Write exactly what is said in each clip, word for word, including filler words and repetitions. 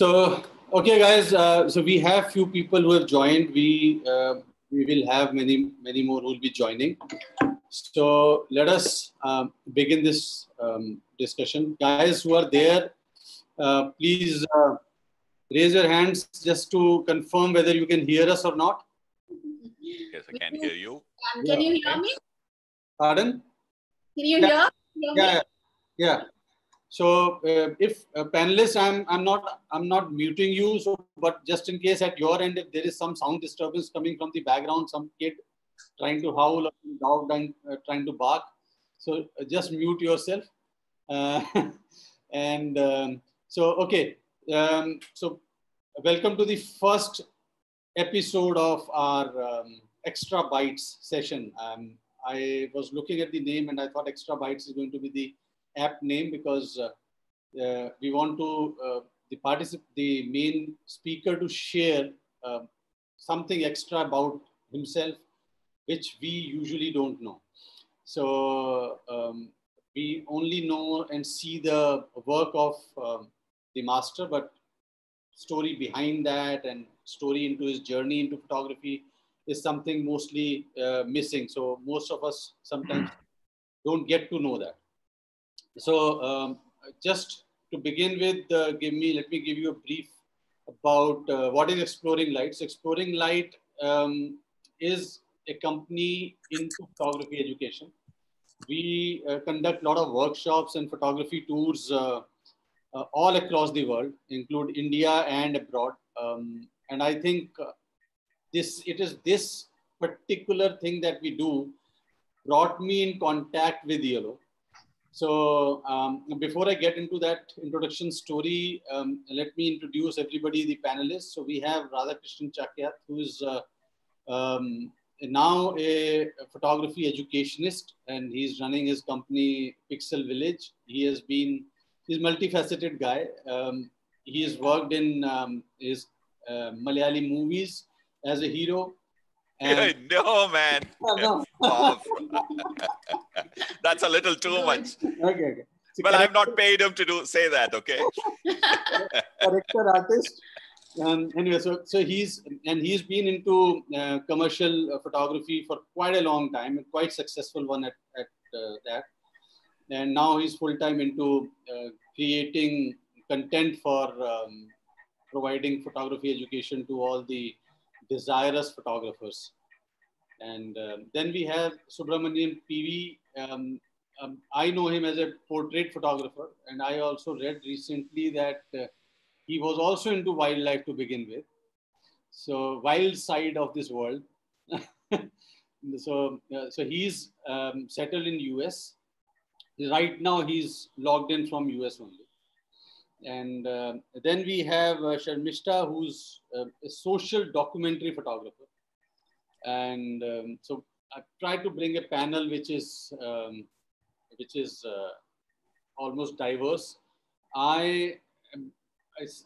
So, okay, guys. Uh, so we have few people who have joined. We uh, we will have many many more who will be joining. So let us um, begin this um, discussion, guys. Who are there? Uh, please uh, raise your hands just to confirm whether you can hear us or not. Yes, I can hear you. Um, can you hear me? Pardon? Can you hear? hear yeah, yeah. So uh, if uh, panelists, I'm I'm not I'm not muting you. So, but just in case at your end, if there is some sound disturbance coming from the background, some kid trying to howl, or dog trying, uh, trying to bark, so uh, just mute yourself. Uh, and um, so okay, um, so welcome to the first episode of our um, Xtra Bytes session. Um, I was looking at the name and I thought Xtra Bytes is going to be the app name because uh, uh, we want to uh, the particip the main speaker to share uh, something extra about himself, which we usually don't know. So um, we only know and see the work of um, the master, but story behind that and story into his journey into photography is something mostly uh, missing. So most of us sometimes don't get to know that. So um, just to begin with, uh, give me, let me give you a brief about uh, what is Exploring Light. So Exploring Light um, is a company in photography education. We uh, conduct a lot of workshops and photography tours uh, uh, all across the world, include India and abroad. Um, and I think uh, This, it is this particular thing that we do brought me in contact with Eolo. So um, before I get into that introduction story, um, let me introduce everybody, the panelists. So we have Radhakrishnan Chakyat, who is uh, um, now a photography educationist, and he's running his company Pixel Village. He has been, he's a multifaceted guy. Um, he has worked in um, his uh, Malayali movies as a hero. And no, man. No. That's a little too much. Okay, okay. So but I've not paid him to do say that, okay? Character artist. Um, anyway, so, so he's, and he's been into uh, commercial uh, photography for quite a long time, and quite successful one at, at uh, that. And now he's full-time into uh, creating content for um, providing photography education to all the desirous photographers. And um, then we have Subramanian P V. Um, um, I know him as a portrait photographer, and I also read recently that uh, he was also into wildlife to begin with. So wild side of this world. so, uh, so he's um, settled in U S. Right now he's logged in from U S only. And uh, then we have uh, Sharmistha, who's uh, a social documentary photographer. And um, so I tried to bring a panel which is um, which is uh, almost diverse. I am,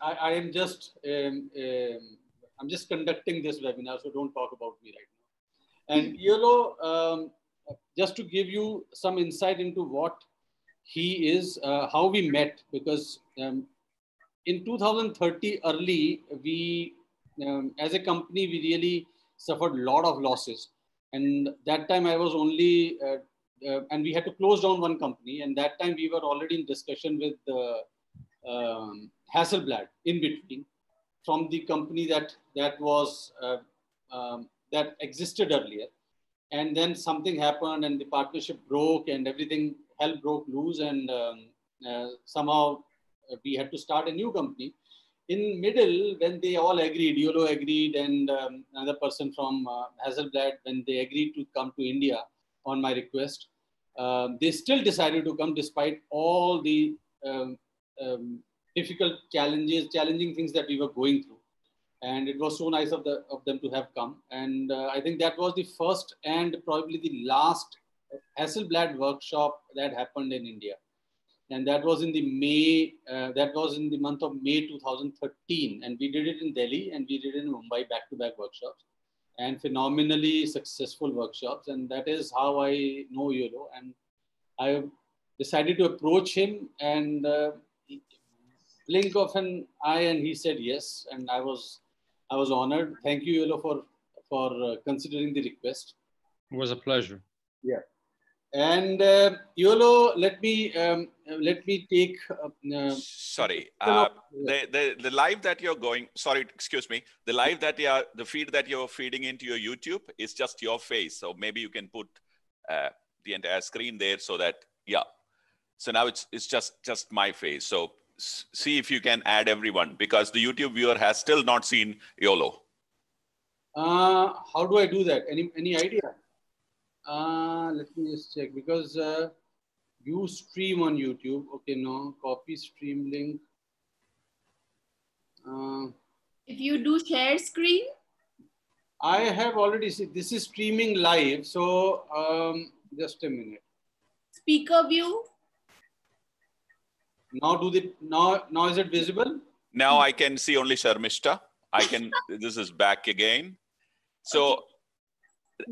I, I am just um, um, I'm just conducting this webinar, so don't talk about me right now. And Eolo, um, just to give you some insight into what he is, uh, how we met, because um, in two thousand thirteen early, we, um, as a company, we really suffered a lot of losses. And that time I was only, uh, uh, and we had to close down one company. And that time we were already in discussion with uh, um, Hasselblad in between from the company that, that was, uh, um, that existed earlier. And then something happened and the partnership broke and everything, hell broke loose, and um, uh, somehow we had to start a new company. In middle, when they all agreed, Eolo agreed, and um, another person from uh, Hasselblad, when they agreed to come to India on my request, uh, they still decided to come despite all the um, um, difficult challenges, challenging things that we were going through. And it was so nice of, the, of them to have come. And uh, I think that was the first and probably the last Hasselblad workshop that happened in India, and that was in the May. Uh, that was in the month of May two thousand thirteen, and we did it in Delhi and we did it in Mumbai, back-to-back workshops, and phenomenally successful workshops. And that is how I know Eolo, and I decided to approach him, and uh, link of an eye, and he said yes, and I was I was honored. Thank you, Eolo, for for uh, considering the request. It was a pleasure. Yeah, and uh, Eolo, let me um, let me take. Uh, sorry, uh, the, the the live that you're going. Sorry, excuse me. The live that you are, the feed that you're feeding into your YouTube is just your face. So maybe you can put uh, the entire screen there so that yeah. So now it's it's just just my face. So see if you can add everyone, because the YouTube viewer has still not seen Eolo. Uh, how do I do that? Any any idea? Uh, let me just check, because uh, you stream on YouTube. Okay, no, copy stream link. Uh, if you do share screen. I have already seen, this is streaming live. So um, just a minute. Speaker view. Now do the now now is it visible? Now I can see only Sharmistha. I can. This is back again. So okay.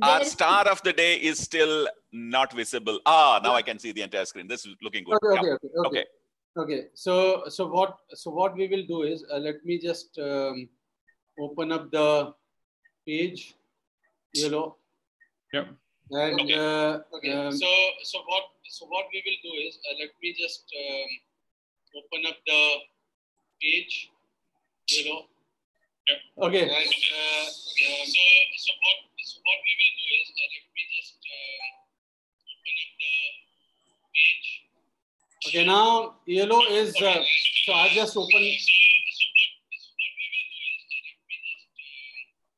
Our There's star of the day is still not visible. Ah, now yeah. I can see the entire screen. This is looking good. Okay. Okay. Yeah. Okay, okay. Okay. Okay. So so what so what we will do is uh, let me just um, open up the page. Eolo. Yeah. And, okay. Uh, okay. Um, so so what so what we will do is uh, let me just. Um, Open up the page, you know. Yep. Okay. And, uh, okay. So, so, what, so what we will do is, uh, let me just uh, open up the page. Okay, now Eolo is, uh, so I just open.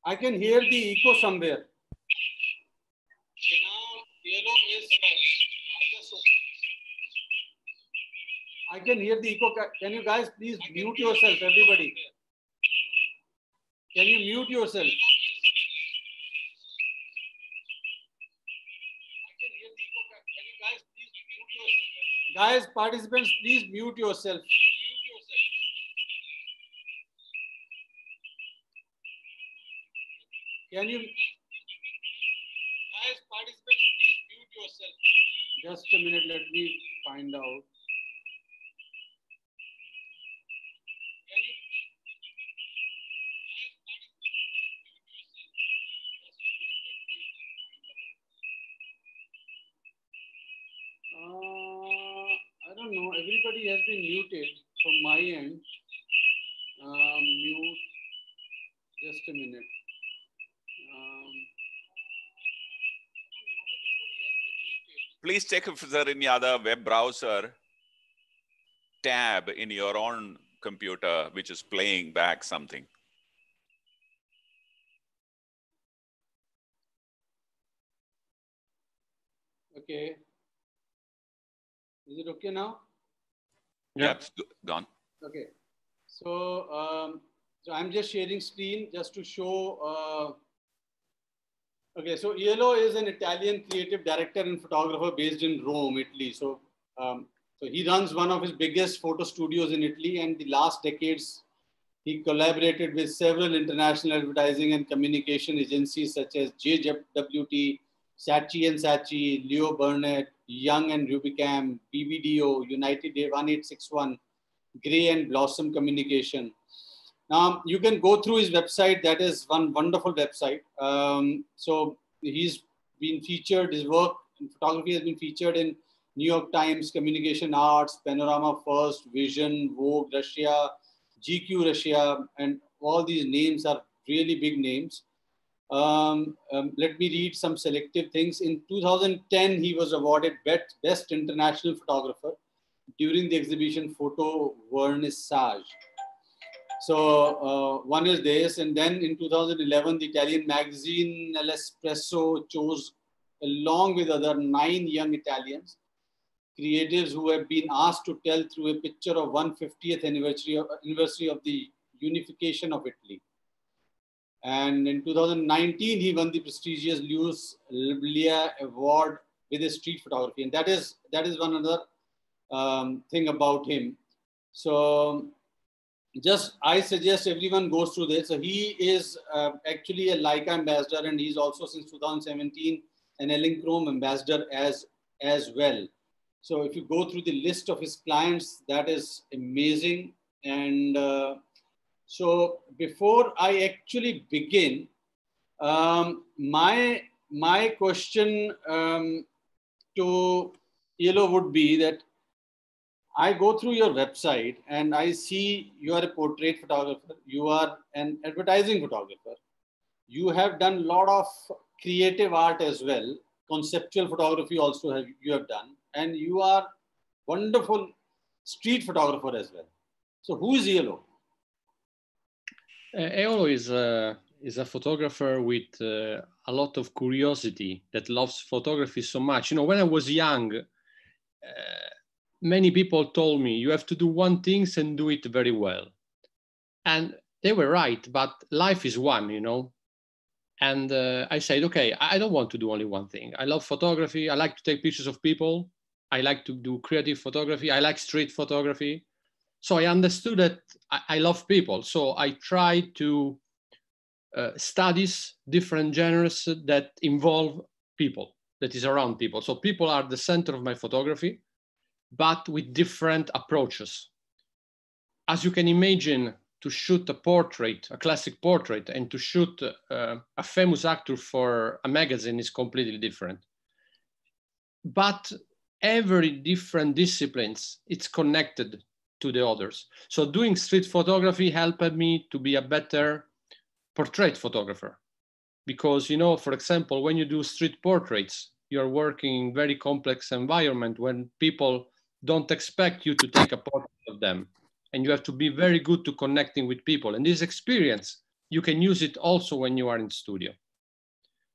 I can hear the echo somewhere. Okay, now Eolo is, uh, I just open. I can hear the echo. Can you guys please mute yourself, everybody? Can you mute yourself? I can hear the echo. Can you guys please mute yourself? Guys, participants, please mute yourself. Can you? Guys, participants, please mute yourself. Just a minute. Let me find out. No, everybody has been muted from my end. Um, mute. Just a minute. Um, Please check if there are any other web browser tab in your own computer which is playing back something. Okay. Is it okay now? Yeah, it's gone. Okay. So, um, so I'm just sharing screen just to show. Uh, okay, so Eolo is an Italian creative director and photographer based in Rome, Italy. So, um, so he runs one of his biggest photo studios in Italy, and the last decades he collaborated with several international advertising and communication agencies such as J W T, Saatchi and Saatchi, Leo Burnett, Young and Rubicam, B B D O, United Day eighteen sixty-one, Grey and Blossom Communication. Now you can go through his website. That is one wonderful website. Um, so he's been featured, his work in photography has been featured in New York Times, Communication Arts, Panorama First, Vision, Vogue, Russia, G Q Russia, and all these names are really big names. Um, um, let me read some selective things. In two thousand ten, he was awarded Best, Best International Photographer during the exhibition Photo Vernissage. So uh, one is this, and then in two thousand eleven, the Italian magazine L'Espresso chose, along with other nine young Italians, creatives who have been asked to tell through a picture of one hundred fiftieth anniversary of, anniversary of the unification of Italy. And in two thousand nineteen, he won the prestigious Leo Burnett Award with his street photography. And that is, that is one other um, thing about him. So just, I suggest everyone goes through this. So he is uh, actually a Leica ambassador, and he's also since two thousand seventeen an Ellen Chrome ambassador as, as well. So if you go through the list of his clients, that is amazing. And uh, so before I actually begin, um, my, my question um, to Eolo would be that I go through your website and I see you are a portrait photographer, you are an advertising photographer, you have done a lot of creative art as well, conceptual photography also have, you have done, and you are wonderful street photographer as well. So who is Eolo? Uh, Eolo is a, is a photographer with uh, a lot of curiosity that loves photography so much. You know, when I was young, uh, many people told me you have to do one thing and do it very well. And they were right, but life is one, you know. And uh, I said, okay, I don't want to do only one thing. I love photography. I like to take pictures of people. I like to do creative photography. I like street photography. So I understood that I, I love people. So I tried to uh, study different genres that involve people, that is around people. So people are the center of my photography, but with different approaches. As you can imagine, to shoot a portrait, a classic portrait, and to shoot uh, a famous actor for a magazine is completely different. But every different disciplines, it's connected to the others. So doing street photography helped me to be a better portrait photographer. Because, you know, for example, when you do street portraits, you're working in very complex environment when people don't expect you to take a portrait of them. And you have to be very good to connecting with people. And this experience, you can use it also when you are in studio.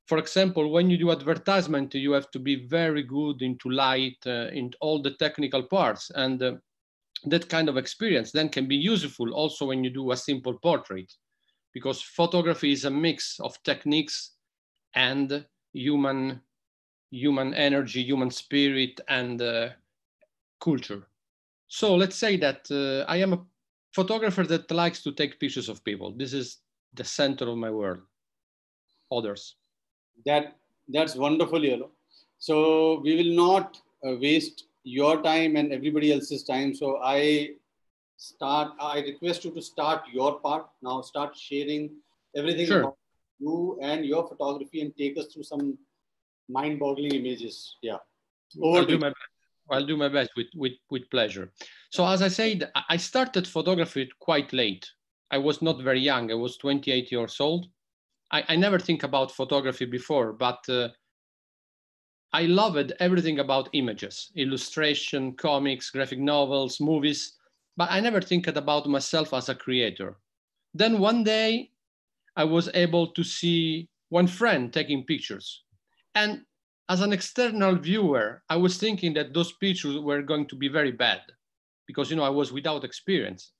For example, when you do advertisement, you have to be very good into light, uh, in all the technical parts. And uh, that kind of experience then can be useful also when you do a simple portrait, because photography is a mix of techniques and human human energy, human spirit, and uh, culture. So let's say that uh, I am a photographer that likes to take pictures of people. This is the center of my world, others. That, that's wonderful, Eolo. So we will not uh, waste your time and everybody else's time. So I start, I request you to start your part. Now start sharing everything sure. about you and your photography and take us through some mind-boggling images. Yeah. Over I'll, do my, I'll do my best with, with, with pleasure. So as I said, I started photography quite late. I was not very young. I was twenty-eight years old. I, I never think about photography before, but uh, I loved everything about images, illustration, comics, graphic novels, movies, but I never think about myself as a creator. Then one day I was able to see one friend taking pictures. And as an external viewer, I was thinking that those pictures were going to be very bad because, you know, I was without experience.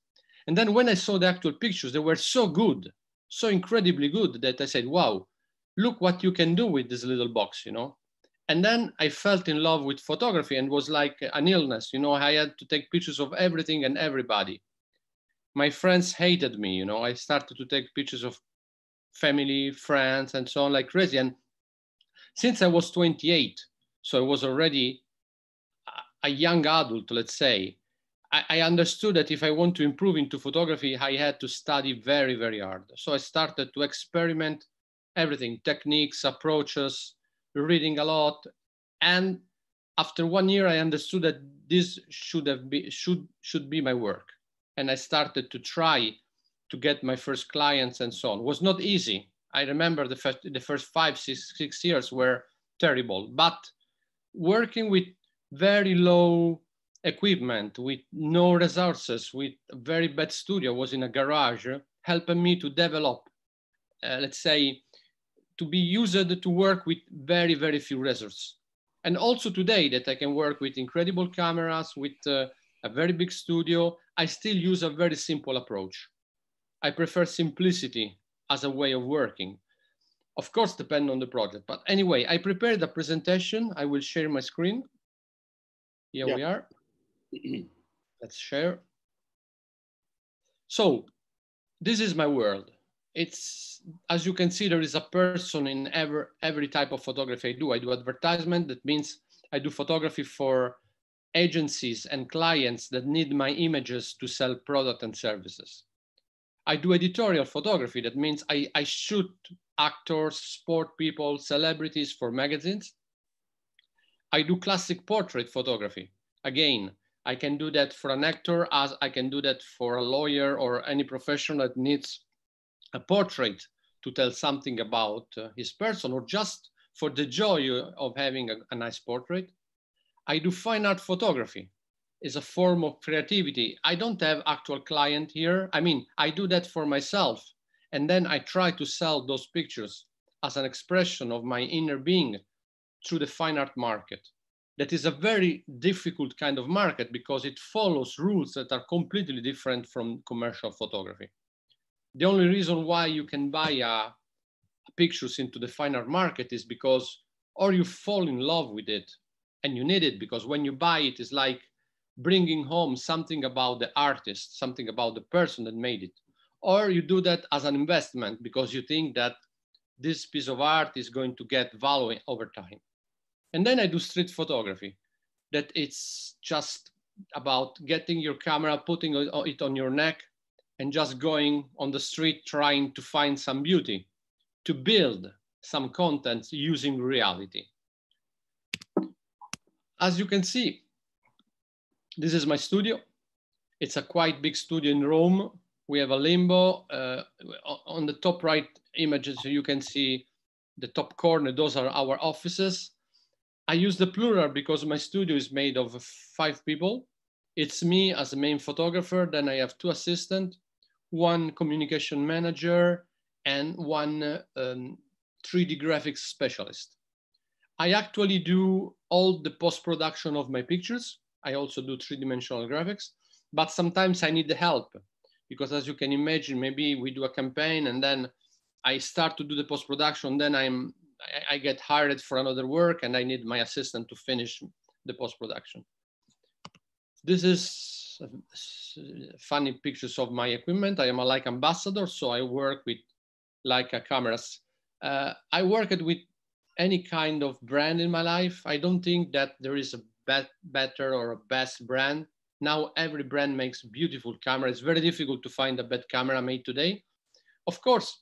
And then when I saw the actual pictures, they were so good, so incredibly good that I said, wow, look what you can do with this little box, you know? And then I felt in love with photography and was like an illness, you know, I had to take pictures of everything and everybody. My friends hated me, you know, I started to take pictures of family, friends, and so on like crazy. And since I was twenty-eight, so I was already a young adult, let's say, I, I understood that if I want to improve into photography, I had to study very, very hard. So I started to experiment everything, techniques, approaches, reading a lot. And after one year, I understood that this should have be, should, should be my work. And I started to try to get my first clients and so on. It was not easy. I remember the first, the first five, six, six years were terrible, but working with very low equipment, with no resources, with a very bad studio, was in a garage, helping me to develop, uh, let's say, to be used to work with very, very few resources. And also today that I can work with incredible cameras, with uh, a very big studio, I still use a very simple approach. I prefer simplicity as a way of working. Of course, depend on the project. But anyway, I prepared a presentation. I will share my screen. Here yeah. we are. Let's share. So this is my world. It's, as you can see, there is a person in every, every type of photography I do. I do advertisement. That means I do photography for agencies and clients that need my images to sell products and services. I do editorial photography. That means I, I shoot actors, sport people, celebrities for magazines. I do classic portrait photography. Again, I can do that for an actor as I can do that for a lawyer or any professional that needs a portrait to tell something about uh, his person, or just for the joy of having a, a nice portrait. I do fine art photography. It's a form of creativity. I don't have actual client here. I mean, I do that for myself. And then I try to sell those pictures as an expression of my inner being through the fine art market. That is a very difficult kind of market because it follows rules that are completely different from commercial photography. The only reason why you can buy uh, pictures into the fine art market is because or you fall in love with it and you need it, because when you buy it, it's like bringing home something about the artist, something about the person that made it. Or you do that as an investment because you think that this piece of art is going to get value over time. And then I do street photography, that it's just about getting your camera, putting it on your neck and just going on the street, trying to find some beauty, to build some content using reality. As you can see, this is my studio. It's a quite big studio in Rome. We have a limbo. Uh, on the top right images, you can see the top corner. Those are our offices. I use the plural because my studio is made of five people. It's me as a main photographer. Then I have two assistants, one communication manager, and one uh, um, three D graphics specialist. I actually do all the post-production of my pictures. I also do three-dimensional graphics, but sometimes I need the help because, as you can imagine, maybe we do a campaign and then I start to do the post-production, then I'm, I get hired for another work and I need my assistant to finish the post-production. This is funny pictures of my equipment. I am a Leica ambassador, so I work with Leica cameras. Uh, I worked with any kind of brand in my life. I don't think that there is a Bet, better or a best brand. Now every brand makes beautiful cameras. It's very difficult to find a bad camera made today. Of course,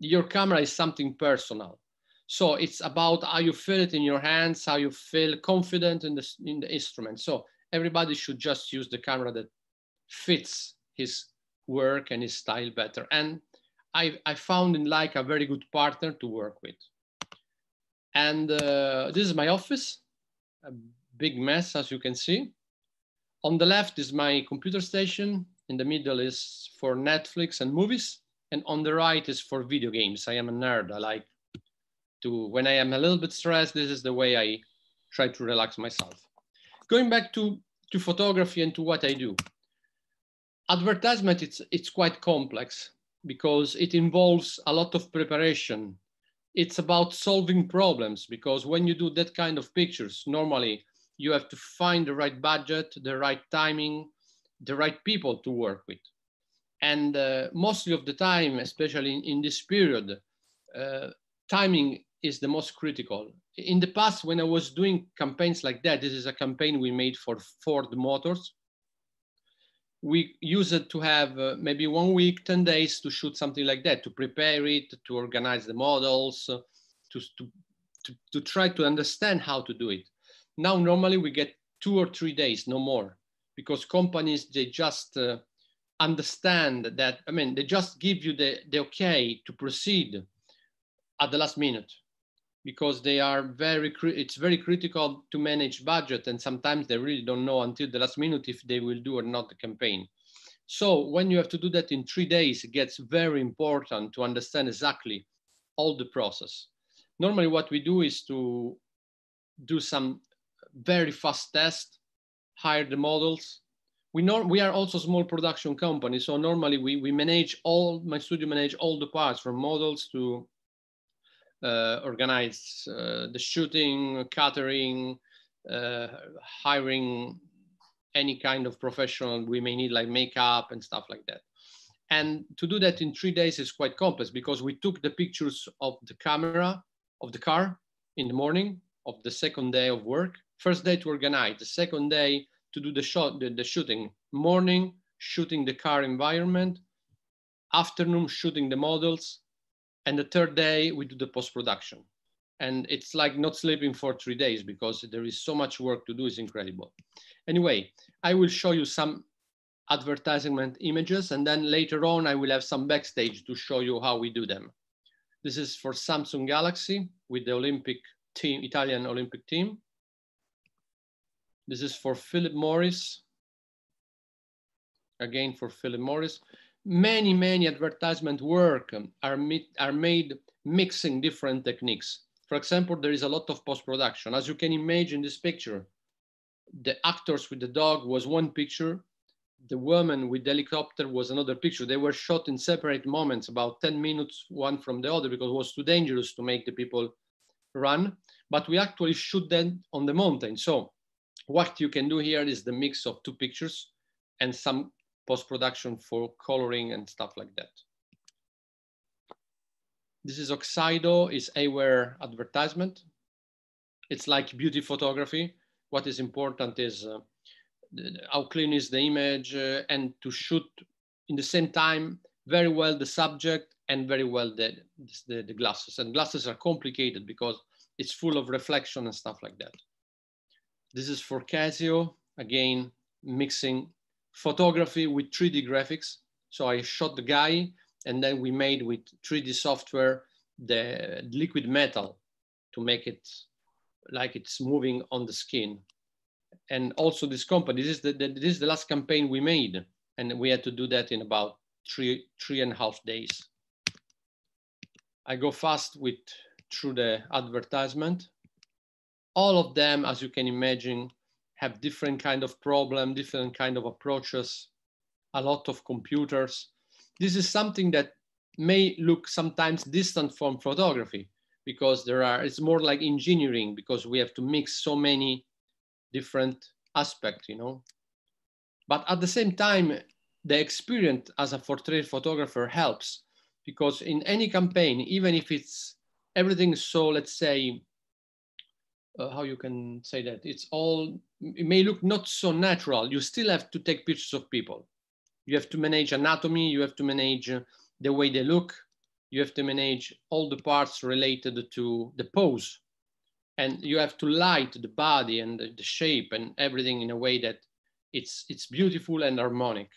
your camera is something personal. So it's about how you feel it in your hands, how you feel confident in the, in the instrument. So everybody should just use the camera that fits his work and his style better. And I, I found in Leica a very good partner to work with. And uh, this is my office. A big mess, as you can see. On the left is my computer station. In the middle is for Netflix and movies. And on the right is for video games. I am a nerd. I like to, when I am a little bit stressed, this is the way I try to relax myself. Going back to, to photography and to what I do. Advertisement, it's, it's quite complex because it involves a lot of preparation. It's about solving problems, because when you do that kind of pictures, normally you have to find the right budget, the right timing, the right people to work with. And uh, mostly of the time, especially in, in this period, uh, timing is the most critical. In the past, when I was doing campaigns like that, this is a campaign we made for Ford Motors. We use it to have uh, maybe one week, ten days to shoot something like that, to prepare it, to organize the models, uh, to, to, to, to try to understand how to do it. Now, normally we get two or three days, no more, because companies, they just uh, understand that, I mean, they just give you the, the okay to proceed at the last minute, because they are very, it's very critical to manage budget, and sometimes they really don't know until the last minute if they will do or not the campaign. So when you have to do that in three days, it gets very important to understand exactly all the process. Normally what we do is to do some very fast tests, hire the models. We, know, we are also small production company, so normally we, we manage all, my studio manage all the parts from models to Uh, organize uh, the shooting, catering, uh, hiring any kind of professional we may need, like makeup and stuff like that. And to do that in three days is quite complex, because we took the pictures of the camera, of the car in the morning of the second day of work. First day to organize, the second day to do the shot, the, the shooting. Morning, shooting the car environment. Afternoon, shooting the models. And the third day, we do the post-production. And it's like not sleeping for three days because there is so much work to do, it's incredible. Anyway, I will show you some advertisement images, and then later on, I will have some backstage to show you how we do them. This is for Samsung Galaxy with the Olympic team, Italian Olympic team. This is for Philip Morris. Again, for Philip Morris. Many, many advertisement work are, are made mixing different techniques. For example, there is a lot of post-production. As you can imagine this picture, the actors with the dog was one picture, the woman with the helicopter was another picture. They were shot in separate moments, about ten minutes, one from the other, because it was too dangerous to make the people run. But we actually shoot them on the mountain. So what you can do here is the mix of two pictures and some post-production for coloring and stuff like that. This is Oxido, is eyewear advertisement. It's like beauty photography. What is important is uh, how clean is the image uh, and to shoot in the same time very well the subject and very well the, the, the glasses. And glasses are complicated because it's full of reflection and stuff like that. This is for Casio, again, mixing photography with three D graphics. So I shot the guy and then we made with three D software, the liquid metal to make it like it's moving on the skin. And also this company, this is the, the, this is the last campaign we made. And we had to do that in about three, three and a half days. I go fast with through the advertisement. All of them, as you can imagine, have different kind of problem, different kind of approaches, a lot of computers. This is something that may look sometimes distant from photography because there are, it's more like engineering because we have to mix so many different aspects, you know. But at the same time, the experience as a portrait photographer helps because in any campaign, even if it's everything so, let's say, Uh, how you can say that, it's all, it may look not so natural. You still have to take pictures of people. You have to manage anatomy, you have to manage uh, the way they look, you have to manage all the parts related to the pose. And you have to light the body and the, the shape and everything in a way that it's, it's beautiful and harmonic.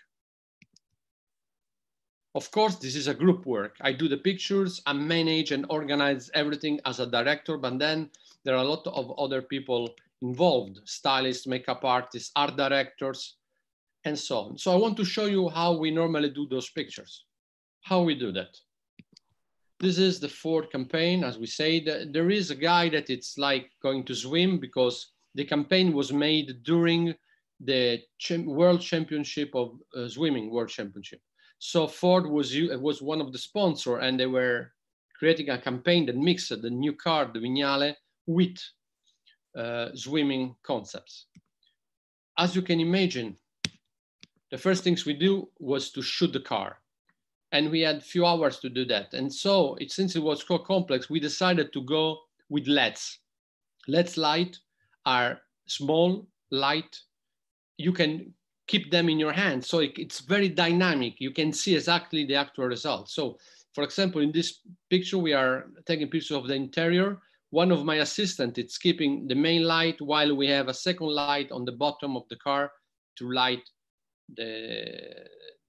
Of course, this is a group work. I do the pictures, I manage and organize everything as a director, but then there are a lot of other people involved, stylists, makeup artists, art directors, and so on. So I want to show you how we normally do those pictures, how we do that. This is the Ford campaign, as we say. There is a guy that it's like going to swim because the campaign was made during the World Championship of uh, Swimming, World Championship. So Ford was, was one of the sponsors and they were creating a campaign that mixed the new car, the Vignale, with uh, swimming concepts. As you can imagine, the first things we do was to shoot the car. And we had a few hours to do that. And so it, since it was so complex, we decided to go with L E Ds. L E Ds light are small, light. You can keep them in your hand. So it, it's very dynamic. You can see exactly the actual result. So for example, in this picture, we are taking pictures of the interior. One of my assistants, it's keeping the main light while we have a second light on the bottom of the car to light the,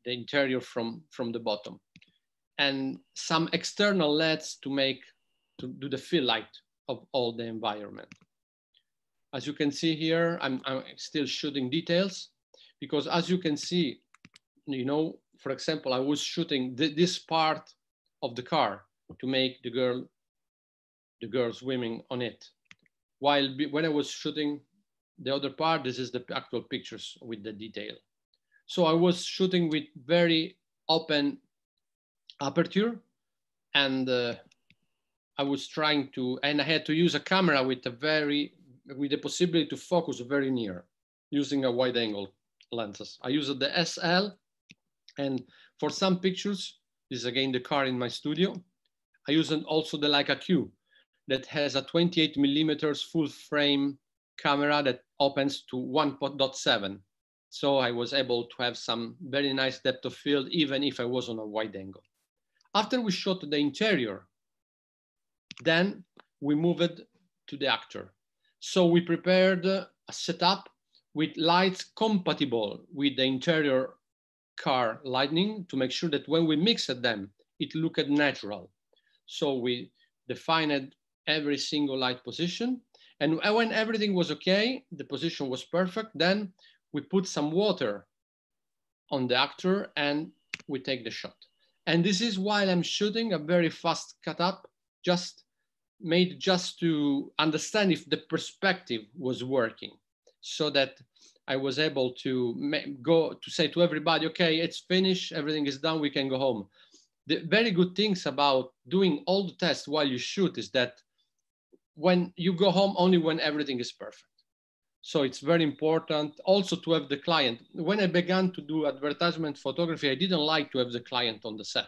the interior from, from the bottom. And some external L E Ds to make, to do the fill light of all the environment. As you can see here, I'm, I'm still shooting details because as you can see, you know, for example, I was shooting th this part of the car to make the girl the girl swimming on it. While when I was shooting the other part, this is the actual pictures with the detail. So I was shooting with very open aperture and uh, I was trying to, and I had to use a camera with a very, with the possibility to focus very near using a wide angle lenses. I used the S L and for some pictures, this is again the car in my studio. I used also the Leica Q that has a twenty-eight millimeters full frame camera that opens to one point seven. So I was able to have some very nice depth of field, even if I was on a wide angle. After we shot the interior, then we moved to the actor. So we prepared a setup with lights compatible with the interior car lighting to make sure that when we mixed them, it looked natural. So we defined every single light position. And when everything was okay, the position was perfect, then we put some water on the actor and we take the shot. And this is while I'm shooting a very fast cut up, just made just to understand if the perspective was working, so that I was able to go to say to everybody, okay, it's finished, everything is done, we can go home. The very good things about doing all the tests while you shoot is that when you go home only when everything is perfect. So it's very important also to have the client. When I began to do advertisement photography, I didn't like to have the client on the set.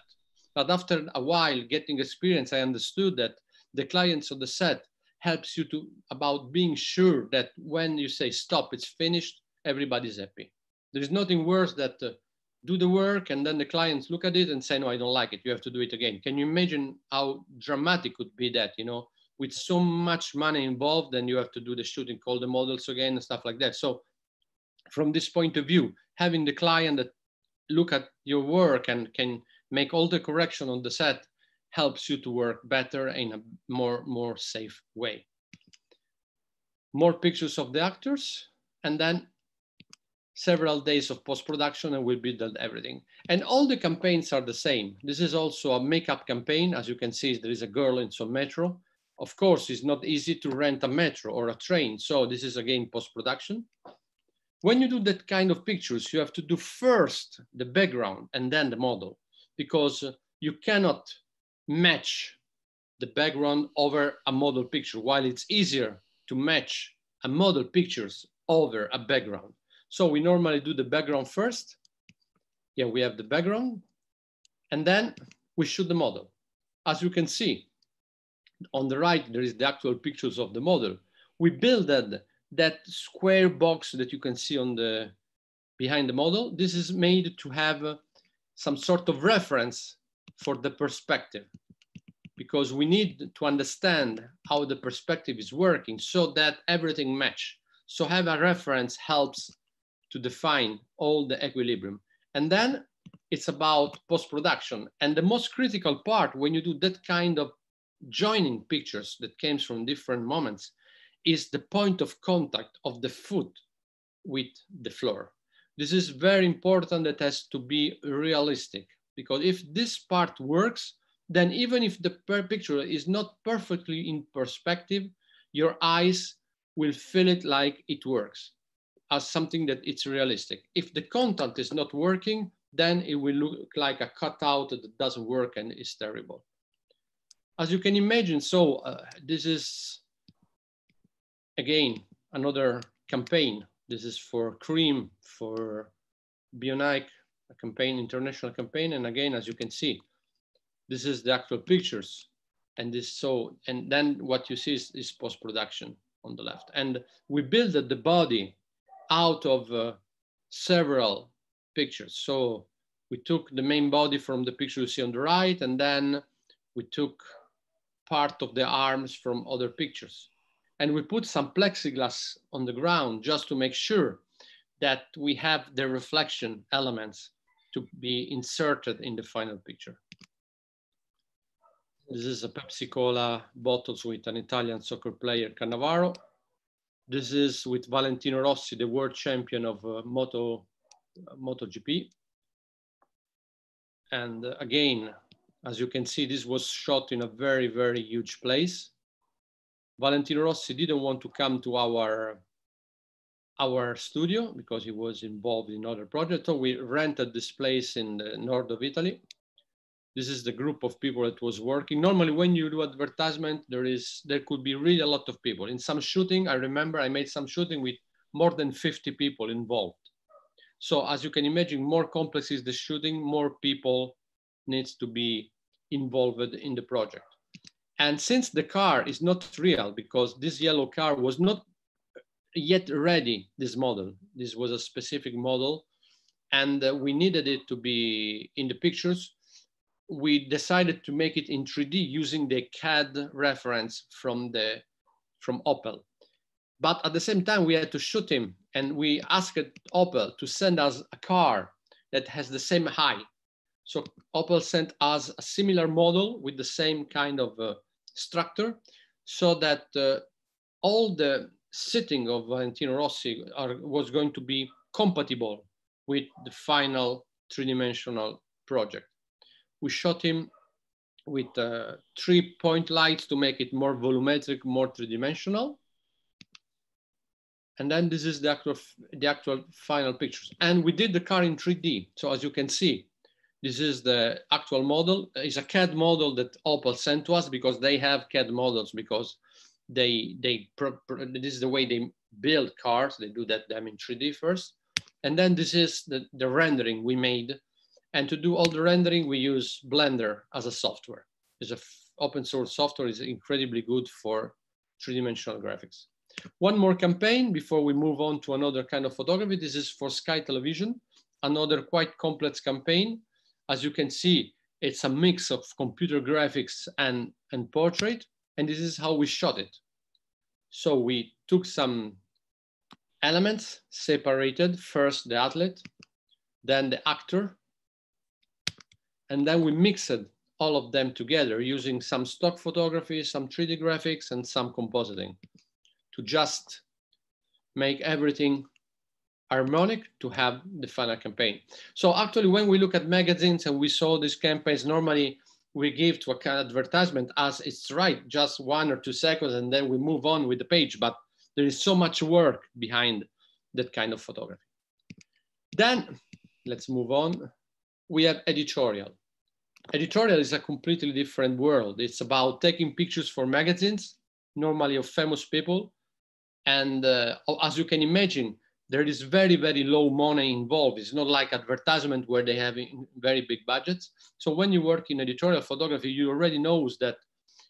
But after a while getting experience, I understood that the clients on the set helps you to about being sure that when you say stop, it's finished, everybody's happy. There's nothing worse than uh, do the work and then the clients look at it and say, no, I don't like it. You have to do it again. Can you imagine how dramatic could be that, you know, with so much money involved and you have to do the shooting, call the models again and stuff like that. So from this point of view, having the client that look at your work and can make all the correction on the set helps you to work better in a more, more safe way. More pictures of the actors, and then several days of post-production and we build everything. And all the campaigns are the same. This is also a makeup campaign. As you can see, there is a girl in some metro. Of course, it's not easy to rent a metro or a train. So this is again, post-production. When you do that kind of pictures, you have to do first the background and then the model, because you cannot match the background over a model picture, while it's easier to match a model pictures over a background. So we normally do the background first. Yeah, we have the background and then we shoot the model. As you can see on the right, there is the actual pictures of the model. We builded that square box that you can see on the behind the model. This is made to have some sort of reference for the perspective, because we need to understand how the perspective is working so that everything match. So have a reference helps to define all the equilibrium. And then it's about post-production. And the most critical part when you do that kind of joining pictures that comes from different moments is the point of contact of the foot with the floor. This is very important. That has to be realistic. Because if this part works, then even if the picture is not perfectly in perspective, your eyes will feel it like it works as something that it's realistic. If the content is not working, then it will look like a cutout that doesn't work and is terrible. As you can imagine, so uh, this is, again, another campaign. This is for cream, for Bionic, a campaign, international campaign. And again, as you can see, this is the actual pictures. And this so, and then what you see is, is post-production on the left. And we built the body out of uh, several pictures. So we took the main body from the picture you see on the right, and then we took part of the arms from other pictures. And we put some plexiglass on the ground just to make sure that we have the reflection elements to be inserted in the final picture. This is a Pepsi Cola bottles with an Italian soccer player, Cannavaro. This is with Valentino Rossi, the world champion of uh, Moto, uh, MotoGP. And uh, again, as you can see, this was shot in a very, very huge place. Valentino Rossi didn't want to come to our our studio because he was involved in other projects. So we rented this place in the north of Italy. This is the group of people that was working. Normally when you do advertisement, there is there could be really a lot of people. In some shooting, I remember I made some shooting with more than fifty people involved. So as you can imagine, more complex is the shooting, more people needs to be involved in the project. And since the car is not real, because this yellow car was not yet ready, this model. This was a specific model, and uh, we needed it to be in the pictures. We decided to make it in three D using the C A D reference from, the, from Opel. But at the same time, we had to shoot him, and we asked Opel to send us a car that has the same height. So Opel sent us a similar model with the same kind of uh, structure, so that uh, all the sitting of Valentino Rossi are, was going to be compatible with the final three-dimensional project. We shot him with uh, three point lights to make it more volumetric, more three-dimensional. And then this is the actual, the actual final pictures. And we did the car in three D. So as you can see, this is the actual model. It's a C A D model that Opel sent to us because they have C A D models, because they, they this is the way they build cars. They do that them in three D first. And then this is the, the rendering we made. And to do all the rendering, we use Blender as a software. It's a open source software. It's incredibly good for three-dimensional graphics. One more campaign before we move on to another kind of photography. This is for Sky Television, another quite complex campaign. As you can see, it's a mix of computer graphics and, and portrait. And this is how we shot it. So we took some elements, separated first the athlete, then the actor, and then we mixed all of them together using some stock photography, some three D graphics, and some compositing, to just make everything harmonic to have the final campaign. So actually, when we look at magazines and we saw these campaigns, normally we give to a kind of advertisement as it's right, just one or two seconds, and then we move on with the page. But there is so much work behind that kind of photography. Then let's move on. We have editorial. Editorial is a completely different world. It's about taking pictures for magazines, normally of famous people. And uh, as you can imagine, there is very, very low money involved. It's not like advertisement where they have very big budgets. So when you work in editorial photography, you already know that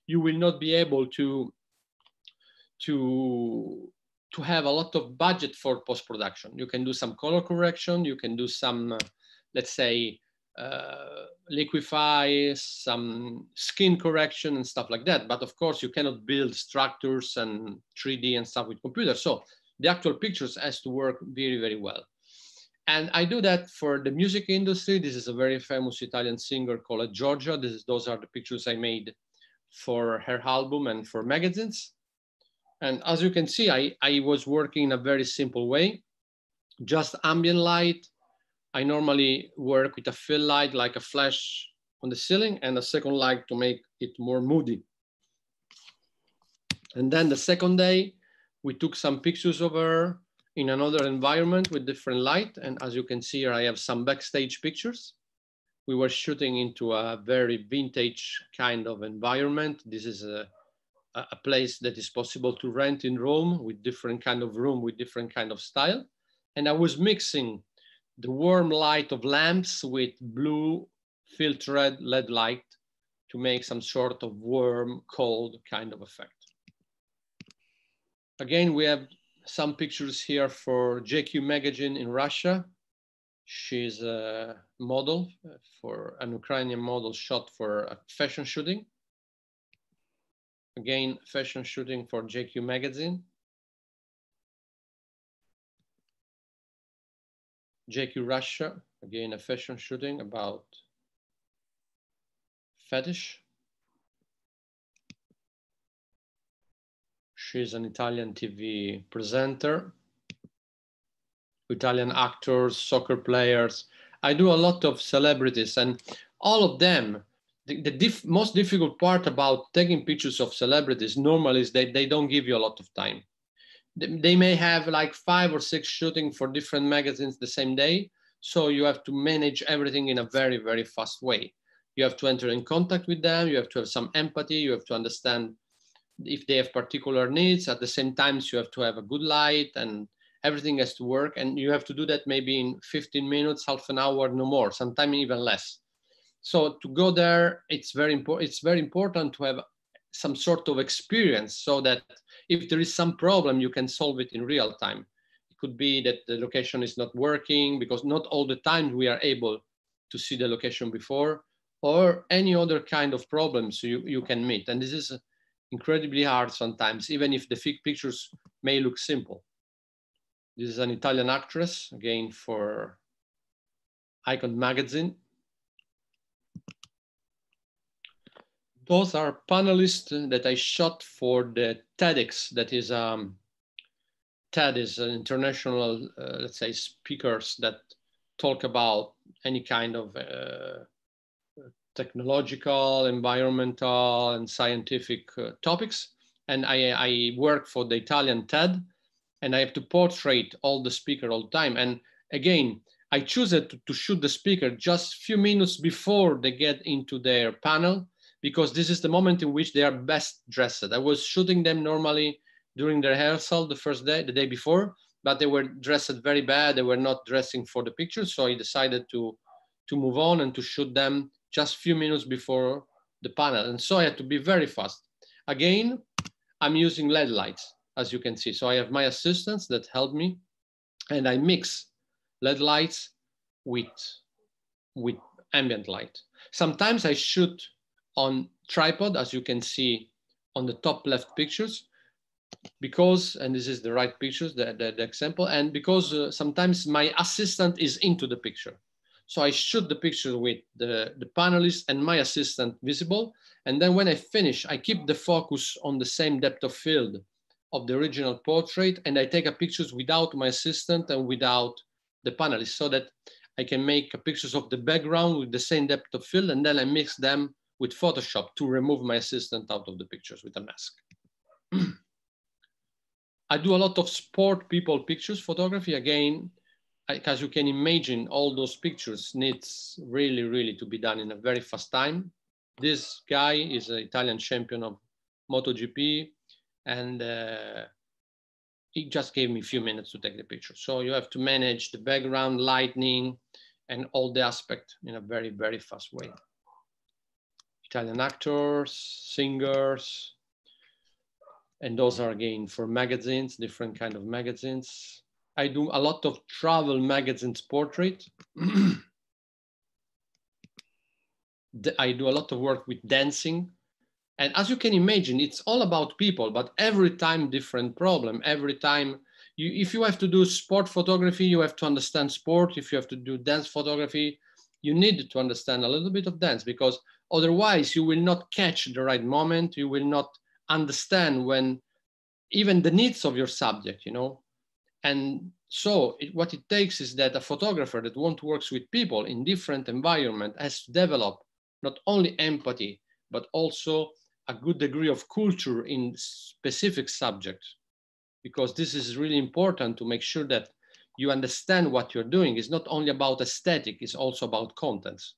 you will not be able to, to, to have a lot of budget for post-production. You can do some color correction. You can do some, uh, let's say, uh, liquify, some skin correction and stuff like that. But of course, you cannot build structures and three D and stuff with computers. So the actual pictures has to work very, very well. And I do that for the music industry. This is a very famous Italian singer called Giorgia. This is, those are the pictures I made for her album and for magazines. And as you can see, I, I was working in a very simple way, just ambient light. I normally work with a fill light, like a flash on the ceiling, and a second light to make it more moody. And then the second day, we took some pictures of her in another environment with different light. And as you can see here, I have some backstage pictures. We were shooting into a very vintage kind of environment. This is a, a place that is possible to rent in Rome, with different kind of room, with different kind of style. And I was mixing the warm light of lamps with blue filtered L E D light to make some sort of warm, cold kind of effect. Again, we have some pictures here for J Q magazine in Russia. She's a model, for an Ukrainian model shot for a fashion shooting. Again, fashion shooting for J Q magazine. J Q Russia, again, a fashion shooting about fetish. She's an Italian T V presenter, Italian actors, soccer players. I do a lot of celebrities, and all of them, the, the diff most difficult part about taking pictures of celebrities normally is that they don't give you a lot of time. They may have like five or six shootings for different magazines the same day. So you have to manage everything in a very, very fast way. You have to enter in contact with them. You have to have some empathy. You have to understand if they have particular needs. At the same time, you have to have a good light, and everything has to work. And you have to do that maybe in fifteen minutes, half an hour, no more, sometimes even less. So to go there, it's very important. It's very important to have some sort of experience so that if there is some problem, you can solve it in real time. It could be that the location is not working because not all the time we are able to see the location before, or any other kind of problems you, you can meet. And this is incredibly hard sometimes, even if the fake pictures may look simple. This is an Italian actress, again, for Icon magazine. Those are panelists that I shot for the TEDx. That is, um, TED is an international, uh, let's say, speakers that talk about any kind of uh, technological, environmental, and scientific uh, topics. And I, I work for the Italian TED, and I have to portrait all the speaker all the time. And again, I choose it to, to shoot the speaker just a few minutes before they get into their panel, because this is the moment in which they are best dressed. I was shooting them normally during the rehearsal the first day, the day before, but they were dressed very bad. They were not dressing for the picture. So I decided to, to move on and to shoot them just a few minutes before the panel. And so I had to be very fast. Again, I'm using L E D lights, as you can see. So I have my assistants that help me, and I mix L E D lights with, with ambient light. Sometimes I shoot on tripod, as you can see on the top left pictures, because, and this is the right pictures, the, the, the example, and because uh, sometimes my assistant is into the picture. So I shoot the picture with the, the panelist and my assistant visible. And then when I finish, I keep the focus on the same depth of field of the original portrait, and I take a pictures without my assistant and without the panelist, so that I can make pictures of the background with the same depth of field, and then I mix them with Photoshop to remove my assistant out of the pictures with a mask. I do a lot of sport people pictures, photography. Again, I, as you can imagine, all those pictures needs really, really to be done in a very fast time. This guy is an Italian champion of MotoGP, and uh, he just gave me a few minutes to take the picture. So you have to manage the background, lighting, and all the aspect in a very, very fast way. Italian actors, singers, and those are again for magazines, different kind of magazines. I do a lot of travel magazines portrait. I do a lot of work with dancing. And as you can imagine, it's all about people, but every time different problem. Every time, you, if you have to do sport photography, you have to understand sport. If you have to do dance photography, you need to understand a little bit of dance, because otherwise, you will not catch the right moment. You will not understand when even the needs of your subject, you know. And so it, what it takes is that a photographer that wants to work with people in different environment has to develop not only empathy, but also a good degree of culture in specific subjects, because this is really important to make sure that you understand what you're doing. It's not only about aesthetic, it's also about contents.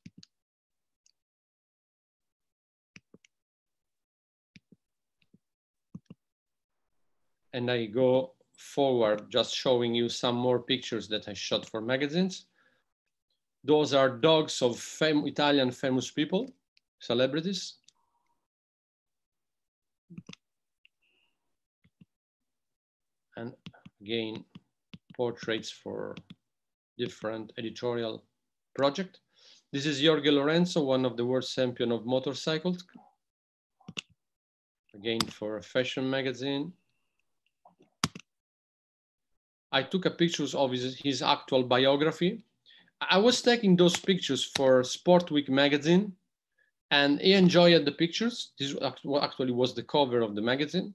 And I go forward, just showing you some more pictures that I shot for magazines. Those are dogs of fam- Italian famous people, celebrities. And again, portraits for different editorial project. This is Jorge Lorenzo, one of the world champion of motorcycles. Again, for a fashion magazine. I took a pictures of his, his actual biography. I was taking those pictures for Sport Week magazine, and he enjoyed the pictures. This actually was the cover of the magazine.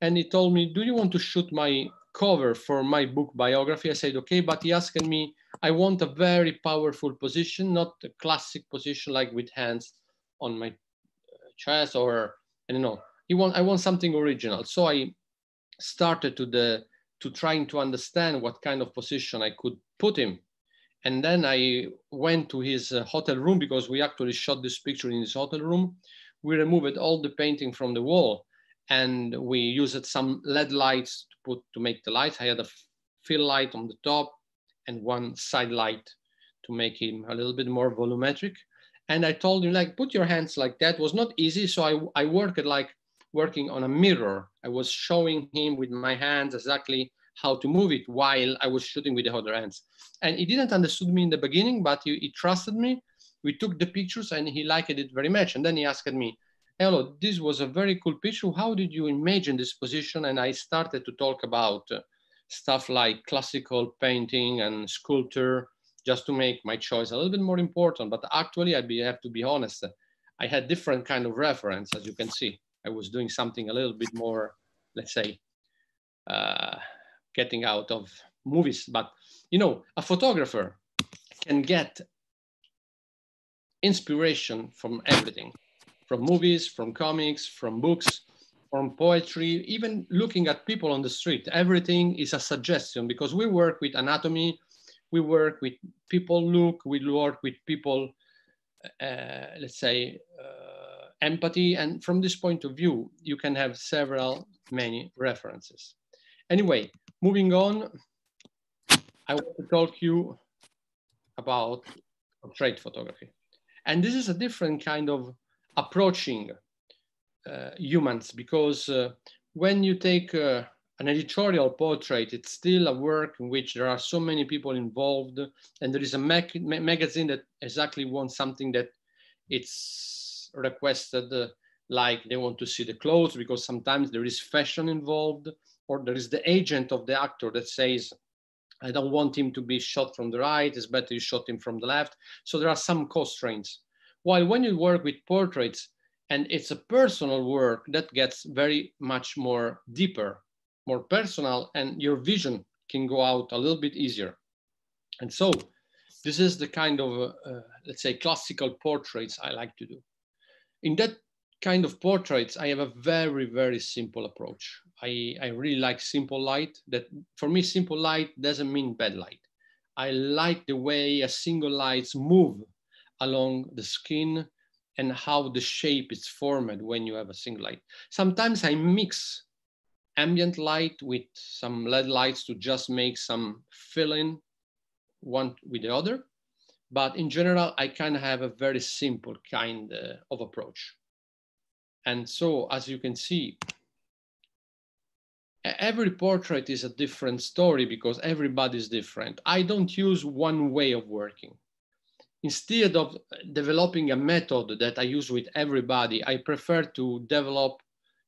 And he told me, do you want to shoot my cover for my book biography? I said, okay, but he asked me, I want a very powerful position, not a classic position like with hands on my chest or, I don't know. He want, I want something original. So I started to the, to trying to understand what kind of position I could put him. And then I went to his uh, hotel room, because we actually shot this picture in his hotel room. We removed all the painting from the wall, and we used some L E D lights to put to make the lights. I had a fill light on the top and one side light to make him a little bit more volumetric. And I told him, like, put your hands like that. It was not easy. So I, I worked like working on a mirror. I was showing him with my hands exactly how to move it while I was shooting with the other hands. And he didn't understand me in the beginning, but he, he trusted me. We took the pictures and he liked it very much. And then he asked me, Eolo, this was a very cool picture. How did you imagine this position? And I started to talk about uh, stuff like classical painting and sculpture, just to make my choice a little bit more important. But actually, I be, have to be honest, I had different kind of reference, as you can see. I was doing something a little bit more, let's say, uh, getting out of movies. But, you know, a photographer can get inspiration from everything, from movies, from comics, from books, from poetry, even looking at people on the street. Everything is a suggestion because we work with anatomy, we work with people look, we work with people, uh, let's say, uh, empathy. And from this point of view, you can have several, many references. Anyway, moving on, I want to talk to you about portrait photography. And this is a different kind of approaching uh, humans, because uh, when you take uh, an editorial portrait, it's still a work in which there are so many people involved, and there is a mag ma magazine that exactly wants something that it's requested, uh, like they want to see the clothes, because sometimes there is fashion involved, or there is the agent of the actor that says, I don't want him to be shot from the right, it's better you shot him from the left. So there are some constraints. While when you work with portraits and it's a personal work, that gets very much more deeper, more personal, and your vision can go out a little bit easier. And so this is the kind of, uh, let's say, classical portraits I like to do. In that kind of portraits, I have a very, very simple approach. I, I really like simple light. That for me, simple light doesn't mean bad light. I like the way a single lights move along the skin and how the shape is formed when you have a single light. Sometimes I mix ambient light with some L E D lights to just make some fill-in one with the other. But in general, I kind of have a very simple kind uh, of approach. And so, as you can see, every portrait is a different story because everybody's different. I don't use one way of working. Instead of developing a method that I use with everybody, I prefer to develop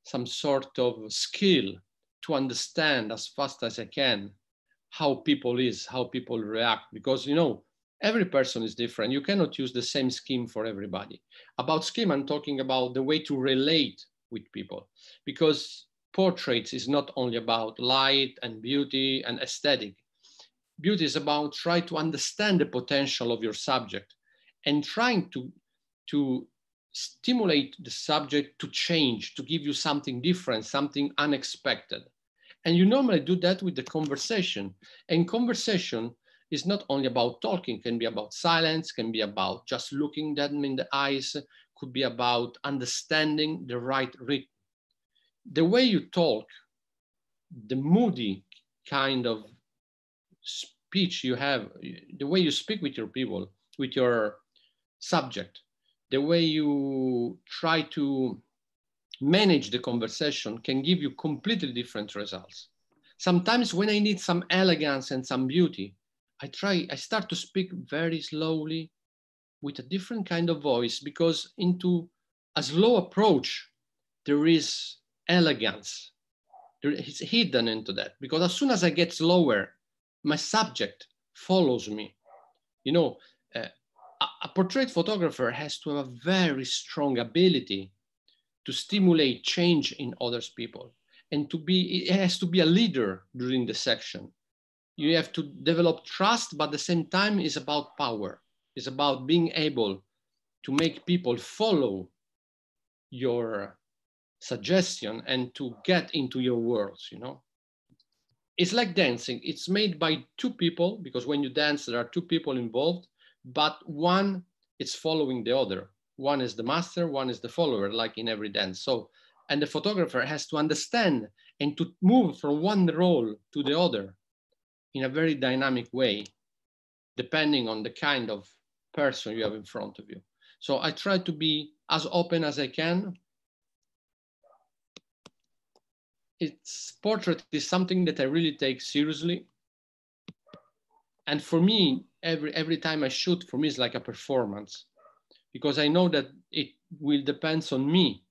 some sort of skill to understand as fast as I can how people is, how people react. Because, you know, every person is different. You cannot use the same scheme for everybody. About scheme, I'm talking about the way to relate with people, because portraits is not only about light and beauty and aesthetic. Beauty is about trying to understand the potential of your subject and trying to, to stimulate the subject to change, to give you something different, something unexpected. And you normally do that with the conversation. And conversation is not only about talking, can be about silence, can be about just looking them in the eyes, could be about understanding the right rhythm. The way you talk, the moody kind of speech you have, the way you speak with your people, with your subject, the way you try to manage the conversation can give you completely different results. Sometimes when I need some elegance and some beauty, I try, I start to speak very slowly with a different kind of voice, because into a slow approach, there is elegance. There is hidden into that, because as soon as I get slower, my subject follows me. You know, uh, a portrait photographer has to have a very strong ability to stimulate change in other people, and to be, it has to be a leader during the section. You have to develop trust, but at the same time it's about power. It's about being able to make people follow your suggestion and to get into your worlds, you know? It's like dancing. It's made by two people, because when you dance, there are two people involved, but one is following the other. One is the master, one is the follower, like in every dance. So, and the photographer has to understand and to move from one role to the other in a very dynamic way, depending on the kind of person you have in front of you. So I try to be as open as I can, it's portrait is something that I really take seriously. And for me, every, every time I shoot, for me, it's like a performance, because I know that it will depend on me,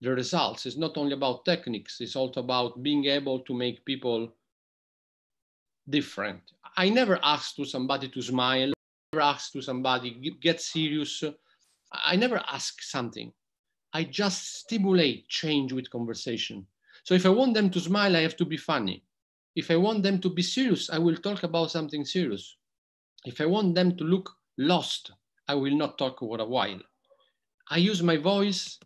the results. It's not only about techniques, it's also about being able to make people different. I never asked to somebody to smile, never asked to somebody get serious. I never ask something. I just stimulate change with conversation. So if I want them to smile, I have to be funny. If I want them to be serious, I will talk about something serious. If I want them to look lost, I will not talk for a while. I use my voice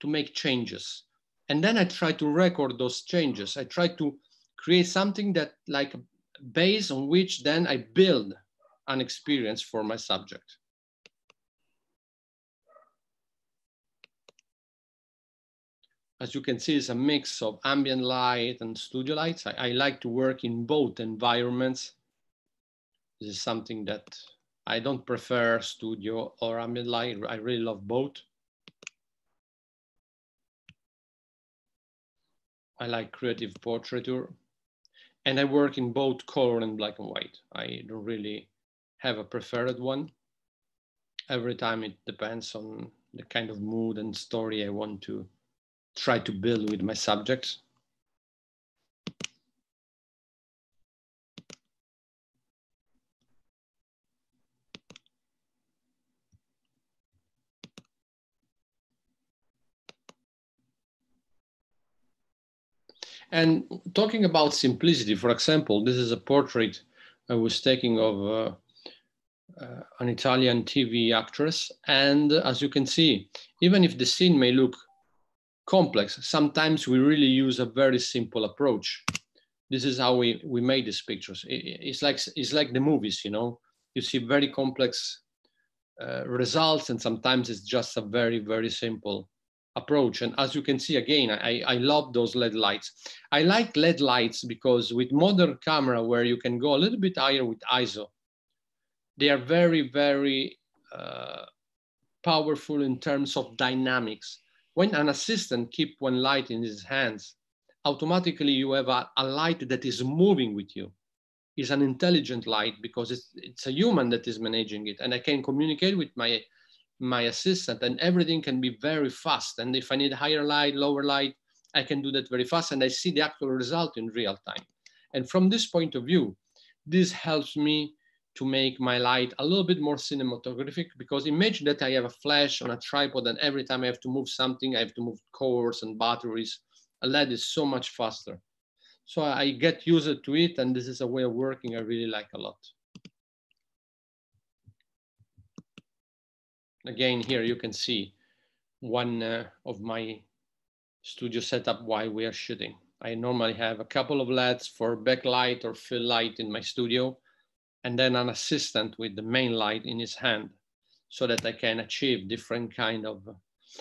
to make changes. And then I try to record those changes. I try to create something that like a base on which then I build an experience for my subject. As you can see, it's a mix of ambient light and studio lights. I, I like to work in both environments. This is something that I don't prefer studio or ambient light. I really love both. I like creative portraiture. And I work in both color and black and white. I don't really have a preferred one. Every time it depends on the kind of mood and story I want to try to build with my subjects. And talking about simplicity, for example, this is a portrait I was taking of uh, uh, an Italian T V actress. And as you can see, even if the scene may look complex, sometimes we really use a very simple approach. This is how we, we made these pictures. It, it's, like, it's like the movies, you know? You see very complex uh, results, and sometimes it's just a very, very simple approach. And as you can see, again, I, I love those L E D lights. I like L E D lights because with modern camera where you can go a little bit higher with I S O, they are very, very uh, powerful in terms of dynamics. When an assistant keeps one light in his hands, automatically you have a, a light that is moving with you. It's an intelligent light because it's, it's a human that is managing it. And I can communicate with my, my assistant, and everything can be very fast. And if I need higher light, lower light, I can do that very fast. And I see the actual result in real time. And from this point of view, this helps me to make my light a little bit more cinematographic, because imagine that I have a flash on a tripod and every time I have to move something, I have to move cores and batteries. A L E D is so much faster. So I get used to it, and this is a way of working I really like a lot. Again, here you can see one uh, of my studio setup while we are shooting. I normally have a couple of L E Ds for backlight or fill light in my studio, and then an assistant with the main light in his hand, so that I can achieve different kind of,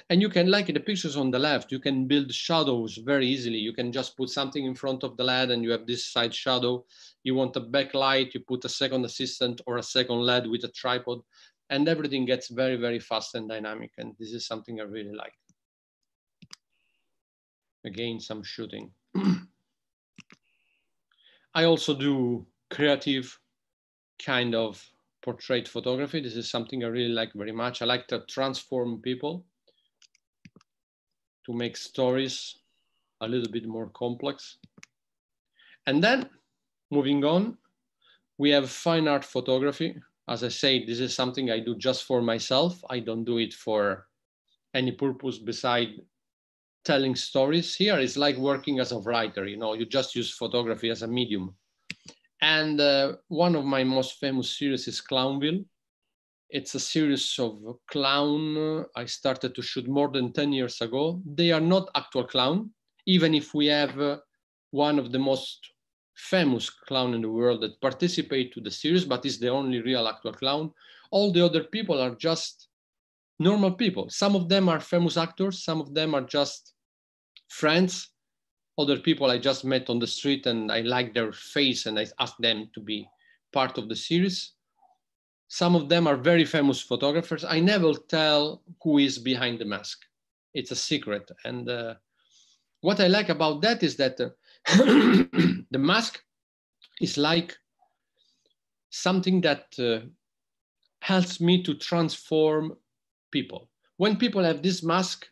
and you can, like the pictures on the left, you can build shadows very easily. You can just put something in front of the L E D and you have this side shadow. You want a backlight, you put a second assistant or a second L E D with a tripod, and everything gets very, very fast and dynamic. And this is something I really like. Again, some shooting. I also do creative kind of portrait photography. This is something I really like very much. I like to transform people to make stories a little bit more complex. And then moving on, we have fine art photography. As I say, this is something I do just for myself. I don't do it for any purpose beside telling stories. Here it's like working as a writer, you know, you just use photography as a medium. And uh, one of my most famous series is Clownville. It's a series of clown I started to shoot more than ten years ago. They are not actual clown, even if we have uh, one of the most famous clown in the world that participate to the series, but is the only real actual clown. All the other people are just normal people. Some of them are famous actors, some of them are just friends. Other people I just met on the street and I like their face and I asked them to be part of the series. Some of them are very famous photographers. I never tell who is behind the mask. It's a secret. And uh, what I like about that is that uh, the mask is like something that uh, helps me to transform people. When people have this mask,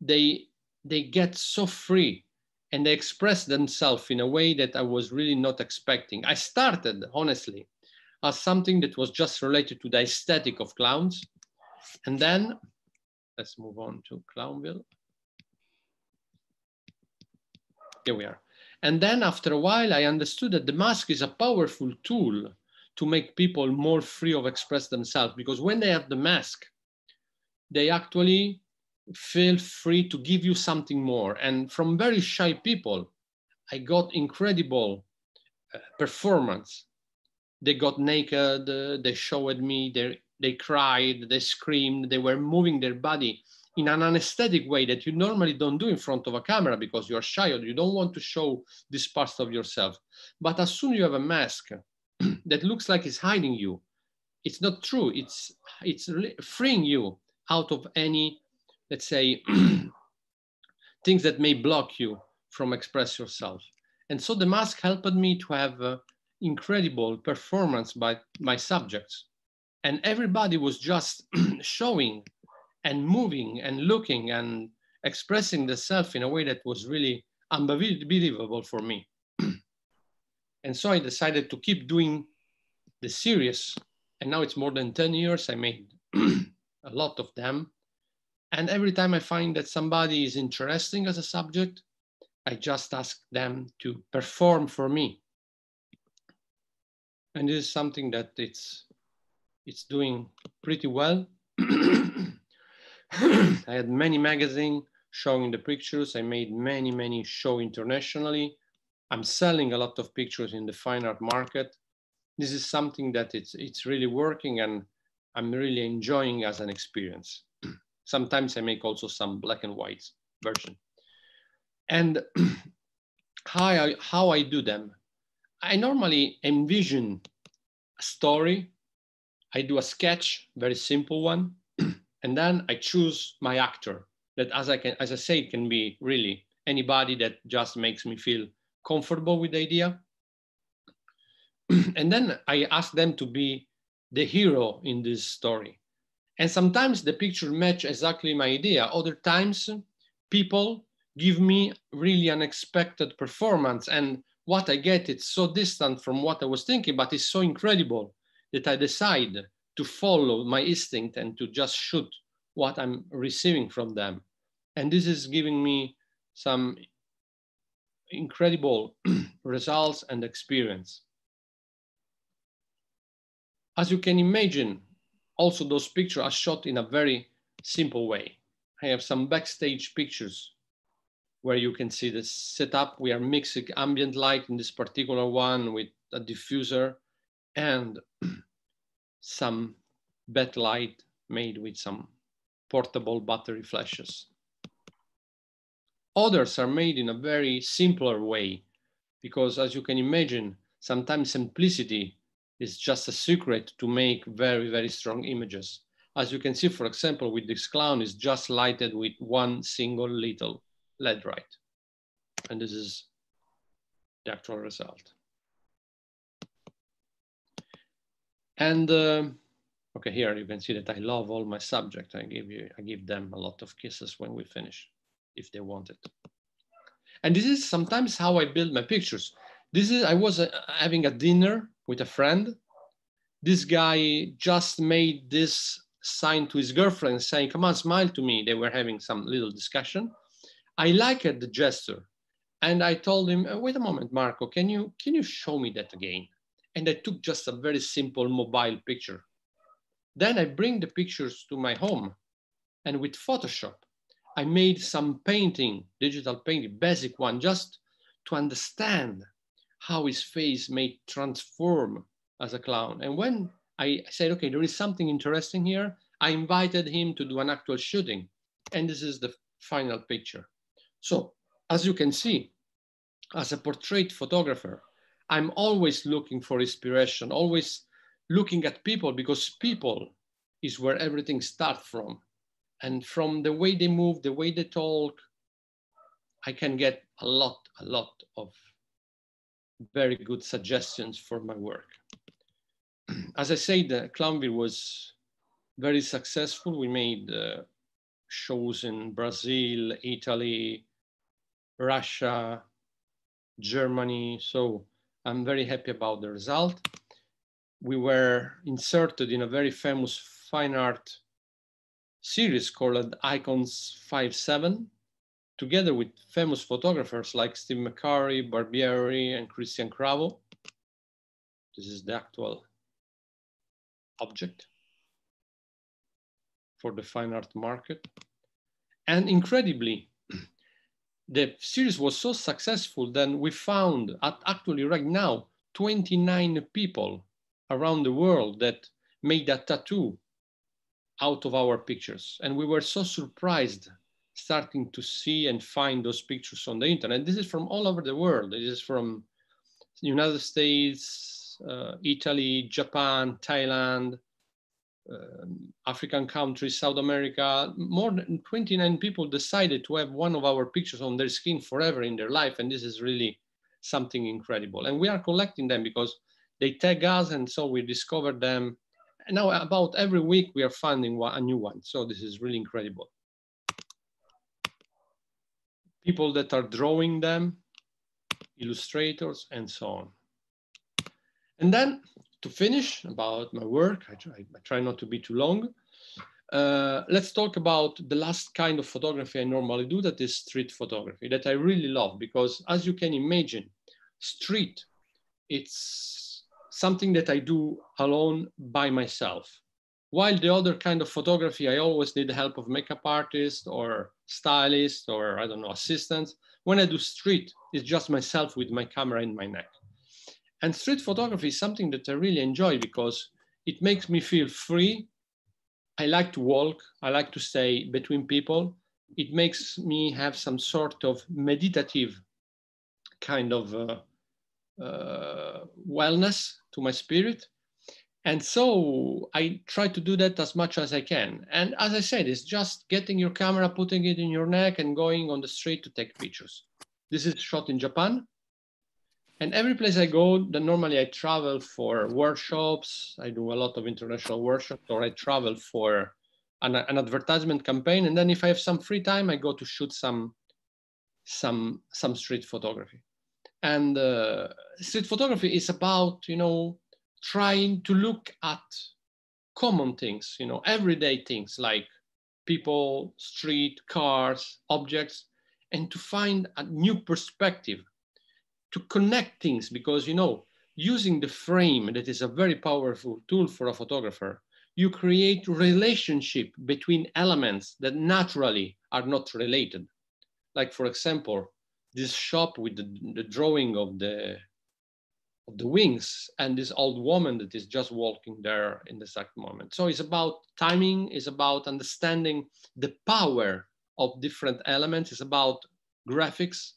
they, they get so free and they express themselves in a way that I was really not expecting. I started, honestly, as something that was just related to the aesthetic of clowns. And then let's move on to Clownville. Here we are. And then after a while, I understood that the mask is a powerful tool to make people more free of express themselves, because when they have the mask, they actually feel free to give you something more. And from very shy people, I got incredible uh, performance. They got naked, uh, they showed me, they, they cried, they screamed, they were moving their body in an anesthetic way that you normally don't do in front of a camera because you're shy or you don't want to show this part of yourself. But as soon as you have a mask that looks like it's hiding you, it's not true, it's, it's freeing you out of any, let's say, things that may block you from express yourself. And so the mask helped me to have uh, incredible performance by my subjects. And everybody was just showing and moving and looking and expressing themselves in a way that was really unbelievable for me. And so I decided to keep doing the series. And now it's more than ten years. I made a lot of them. And every time I find that somebody is interesting as a subject, I just ask them to perform for me. And this is something that it's, it's doing pretty well. I had many magazines showing the pictures. I made many, many shows internationally. I'm selling a lot of pictures in the fine art market. This is something that it's, it's really working and I'm really enjoying as an experience. Sometimes I make also some black and white version. And how I, how I do them. I normally envision a story. I do a sketch, very simple one. And then I choose my actor that, as I, can, as I say, can be really anybody that just makes me feel comfortable with the idea. And then I ask them to be the hero in this story. And sometimes the picture match exactly my idea. Other times people give me really unexpected performance and what I get, it's so distant from what I was thinking, but it's so incredible that I decide to follow my instinct and to just shoot what I'm receiving from them. And this is giving me some incredible results and experience. As you can imagine, also those pictures are shot in a very simple way. I have some backstage pictures where you can see the setup. We are mixing ambient light in this particular one with a diffuser and some backlight made with some portable battery flashes. Others are made in a very simpler way, because as you can imagine, sometimes simplicity is just a secret to make very, very strong images. As you can see, for example, with this clown is just lighted with one single little L E D light. And this is the actual result. And uh, okay, here you can see that I love all my subjects. I give you, I give them a lot of kisses when we finish, if they want it. And this is sometimes how I build my pictures. This is, I was uh, having a dinner with a friend. This guy just made this sign to his girlfriend saying, come on, smile to me. They were having some little discussion. I liked the gesture. And I told him, oh, wait a moment, Marco, can you, can you show me that again? And I took just a very simple mobile picture. Then I bring the pictures to my home and with Photoshop, I made some painting, digital painting, basic one, just to understand how his face may transform as a clown. And when I said, okay, there is something interesting here, I invited him to do an actual shooting. And this is the final picture. So as you can see, as a portrait photographer, I'm always looking for inspiration, always looking at people, because people is where everything starts from. And from the way they move, the way they talk, I can get a lot, a lot of very good suggestions for my work. As I said, the Clownville was very successful. We made uh, shows in Brazil, Italy, Russia, Germany. So I'm very happy about the result. We were inserted in a very famous fine art series called Icons five seven, together with famous photographers like Steve McCurry, Barbieri, and Christian Cravo. This is the actual object for the fine art market. And incredibly, the series was so successful that we found, at actually right now, twenty-nine people around the world that made a tattoo out of our pictures. And we were so surprised starting to see and find those pictures on the internet. This is from all over the world. It is from the United States, uh, Italy, Japan, Thailand, uh, African countries, South America. More than twenty-nine people decided to have one of our pictures on their skin forever in their life. And this is really something incredible. And we are collecting them because they tag us, and so we discovered them. Now, about every week, we are finding one, a new one. So this is really incredible. People that are drawing them, illustrators, and so on. And then to finish about my work, I try, I try not to be too long. Uh, let's talk about the last kind of photography I normally do, that is street photography, that I really love, because as you can imagine, street, it's something that I do alone by myself. While the other kind of photography, I always need the help of makeup artists or stylists or, I don't know, assistants. When I do street, it's just myself with my camera in my neck. And street photography is something that I really enjoy because it makes me feel free. I like to walk. I like to stay between people. It makes me have some sort of meditative kind of uh, Uh, wellness to my spirit. And so I try to do that as much as I can. And as I said, it's just getting your camera, putting it in your neck and going on the street to take pictures. This is shot in Japan. And every place I go, then normally I travel for workshops. I do a lot of international workshops, or I travel for an, an advertisement campaign. And then if I have some free time, I go to shoot some, some, some street photography. And uh, street photography is about, you know, trying to look at common things, you know, everyday things like people, street, cars, objects, and to find a new perspective, to connect things, because, you know, using the frame, that is a very powerful tool for a photographer, you create relationship between elements that naturally are not related. Like, for example, this shop with the, the drawing of the, of the wings and this old woman that is just walking there in the exact moment. So it's about timing, it's about understanding the power of different elements, it's about graphics,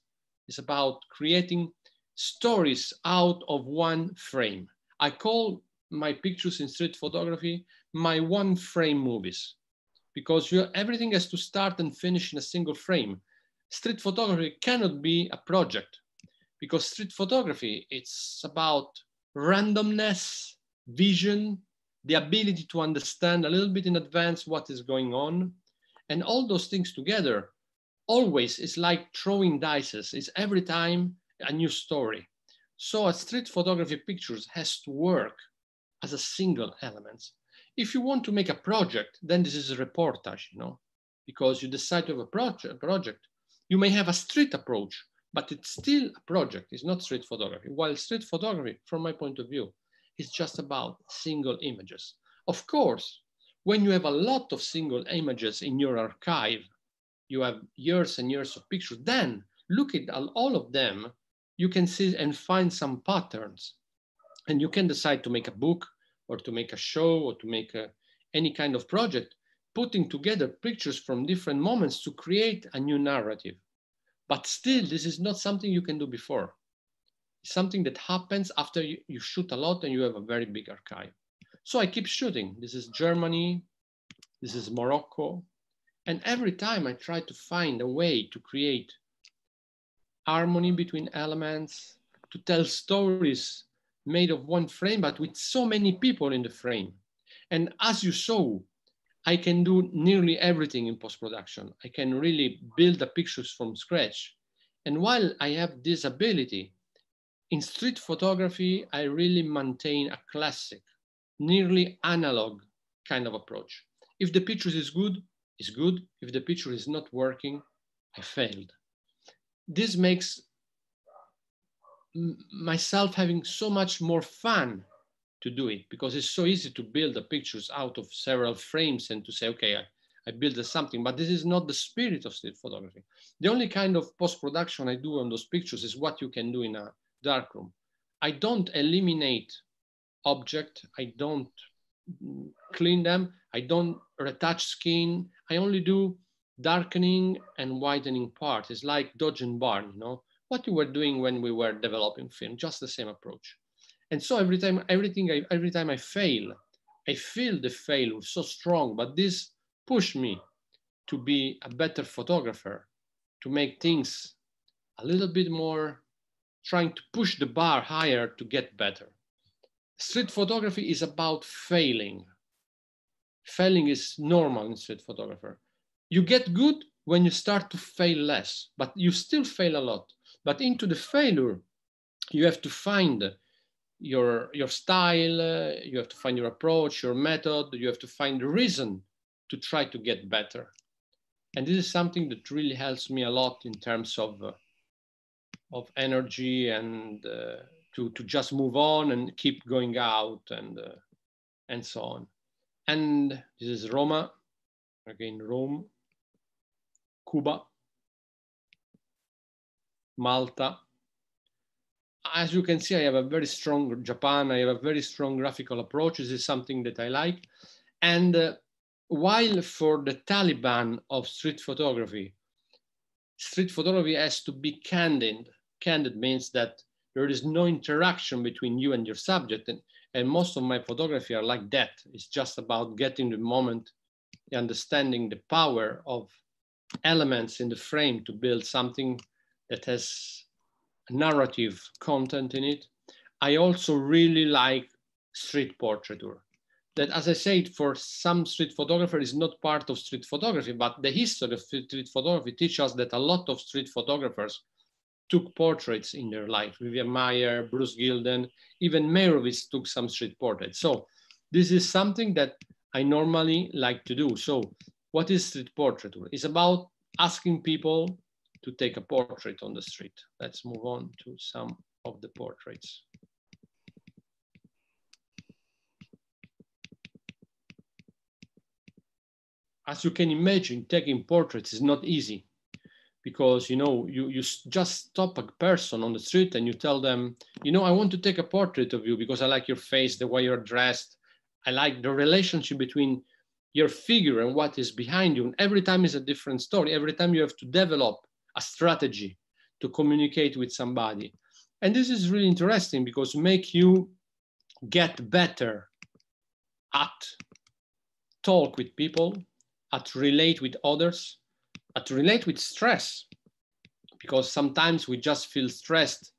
it's about creating stories out of one frame. I call my pictures in street photography my one frame movies, because you, everything has to start and finish in a single frame. Street photography cannot be a project, because street photography, it's about randomness, vision, the ability to understand a little bit in advance what is going on. And all those things together, always is like throwing dice. It's every time a new story. So a street photography pictures has to work as a single element. If you want to make a project, then this is a reportage, you know, because you decide to have a project, project. You may have a street approach, but it's still a project. It's not street photography. While street photography, from my point of view, is just about single images. Of course, when you have a lot of single images in your archive, you have years and years of pictures, then look at all of them, you can see and find some patterns. And you can decide to make a book or to make a show or to make a, any kind of project, putting together pictures from different moments to create a new narrative. But still, this is not something you can do before. It's something that happens after you, you shoot a lot and you have a very big archive. So I keep shooting. This is Germany, this is Morocco. And every time I try to find a way to create harmony between elements, to tell stories made of one frame, but with so many people in the frame. And as you saw, I can do nearly everything in post-production. I can really build the pictures from scratch. And while I have this ability, in street photography, I really maintain a classic, nearly analog kind of approach. If the picture is good, it's good. If the picture is not working, I failed. This makes myself having so much more fun to do it, because it's so easy to build the pictures out of several frames and to say, okay, I, I built something, but this is not the spirit of street photography. The only kind of post-production I do on those pictures is what you can do in a darkroom. I don't eliminate object, I don't clean them, I don't retouch skin, I only do darkening and widening parts. It's like Dodge and Barn, you know? What you were doing when we were developing film, just the same approach. And so every time, everything, I, every time I fail, I feel the failure so strong, but this pushed me to be a better photographer, to make things a little bit more, trying to push the bar higher to get better. Street photography is about failing. Failing is normal in street photographer. You get good when you start to fail less, but you still fail a lot. But into the failure, you have to find your, your style, uh, you have to find your approach, your method, you have to find the reason to try to get better. And this is something that really helps me a lot in terms of, uh, of energy and uh, to, to just move on and keep going out and, uh, and so on. And this is Roma, again, Rome, Cuba, Malta. As you can see, I have a very strong Japan. I have a very strong graphical approach. This is something that I like. And uh, while for the Taliban of street photography, street photography has to be candid. Candid means that there is no interaction between you and your subject. And, and most of my photography are like that. It's just about getting the moment, understanding the power of elements in the frame to build something that has narrative content in it. I also really like street portraiture. That, as I said, for some street photographer is not part of street photography, but the history of street photography teaches us that a lot of street photographers took portraits in their life. Vivian Meyer, Bruce Gilden, even Meyerowitz took some street portraits. So this is something that I normally like to do. So what is street portraiture? It's about asking people to take a portrait on the street. Let's move on to some of the portraits. As you can imagine, taking portraits is not easy because, you know, you, you just stop a person on the street and you tell them, you know, I want to take a portrait of you because I like your face, the way you're dressed. I like the relationship between your figure and what is behind you. And every time is a different story. Every time you have to develop a strategy to communicate with somebody. And this is really interesting because make you get better at talk with people, at relate with others, at relate with stress, because sometimes we just feel stressed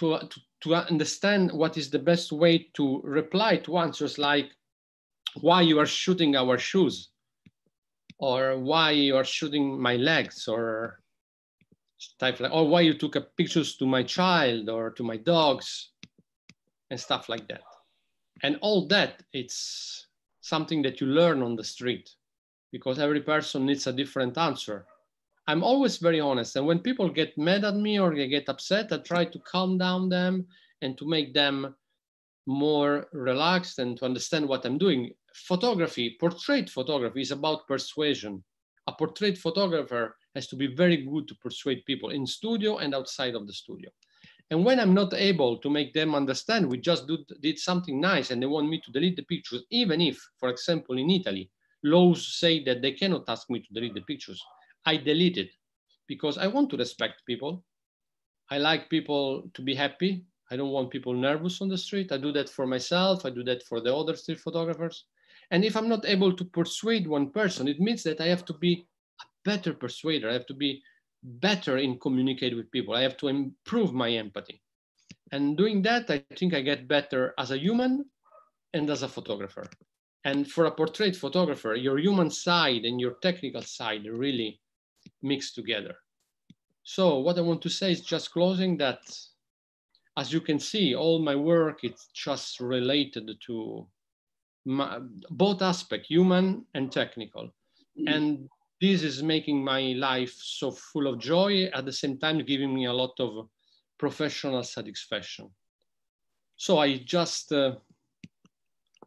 to, to, to understand what is the best way to reply to answers like why you are shooting our shoes or why you are shooting my legs or type like, or why you took a pictures to my child or to my dogs and stuff like that. And all that, it's something that you learn on the street because every person needs a different answer. I'm always very honest. And when people get mad at me or they get upset, I try to calm down them and to make them more relaxed and to understand what I'm doing. Photography, portrait photography is about persuasion. A portrait photographer has to be very good to persuade people in studio and outside of the studio. And when I'm not able to make them understand, we just do, did something nice and they want me to delete the pictures, even if, for example, in Italy, laws say that they cannot ask me to delete the pictures. I delete it because I want to respect people. I like people to be happy. I don't want people nervous on the street. I do that for myself. I do that for the other street photographers. And if I'm not able to persuade one person, it means that I have to be a better persuader. I have to be better in communicate with people. I have to improve my empathy. And doing that, I think I get better as a human and as a photographer. And for a portrait photographer, your human side and your technical side really mix together. So what I want to say is just closing that, as you can see, all my work, it's just related to my, both aspects, human and technical. Mm-hmm. And this is making my life so full of joy, at the same time giving me a lot of professional satisfaction. So I just uh,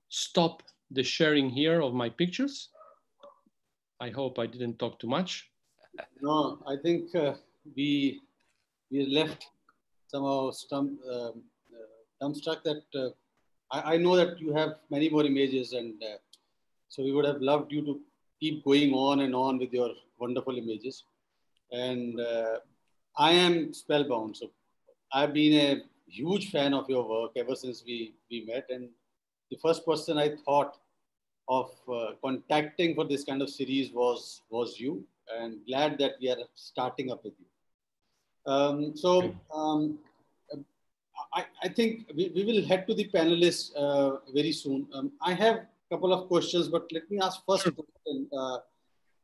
stop the sharing here of my pictures. I hope I didn't talk too much. No, I think uh, we, we left somehow stum, um, uh, dumbstruck that uh, I, I know that you have many more images, and uh, so we would have loved you to keep going on and on with your wonderful images. And uh, I am spellbound. So I've been a huge fan of your work ever since we, we met. And the first person I thought of uh, contacting for this kind of series was, was you, and glad that we are starting up with you. Um, so um, I, I think we, we will head to the panelists uh, very soon. Um, I have a couple of questions, but let me ask first question, uh,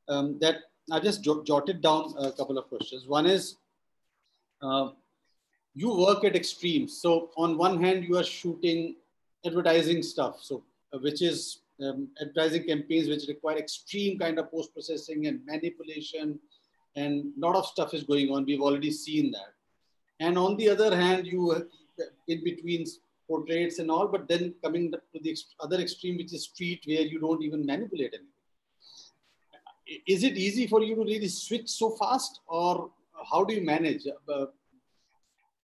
um, that I just j jotted down a couple of questions. One is, uh, you work at extremes. So on one hand, you are shooting advertising stuff, so uh, which is Um, advertising campaigns which require extreme kind of post-processing and manipulation, and a lot of stuff is going on. We've already seen that. And on the other hand, you in between portraits and all, but then coming to the other extreme, which is street, where you don't even manipulate anything. Is it easy for you to really switch so fast, or how do you manage? Uh,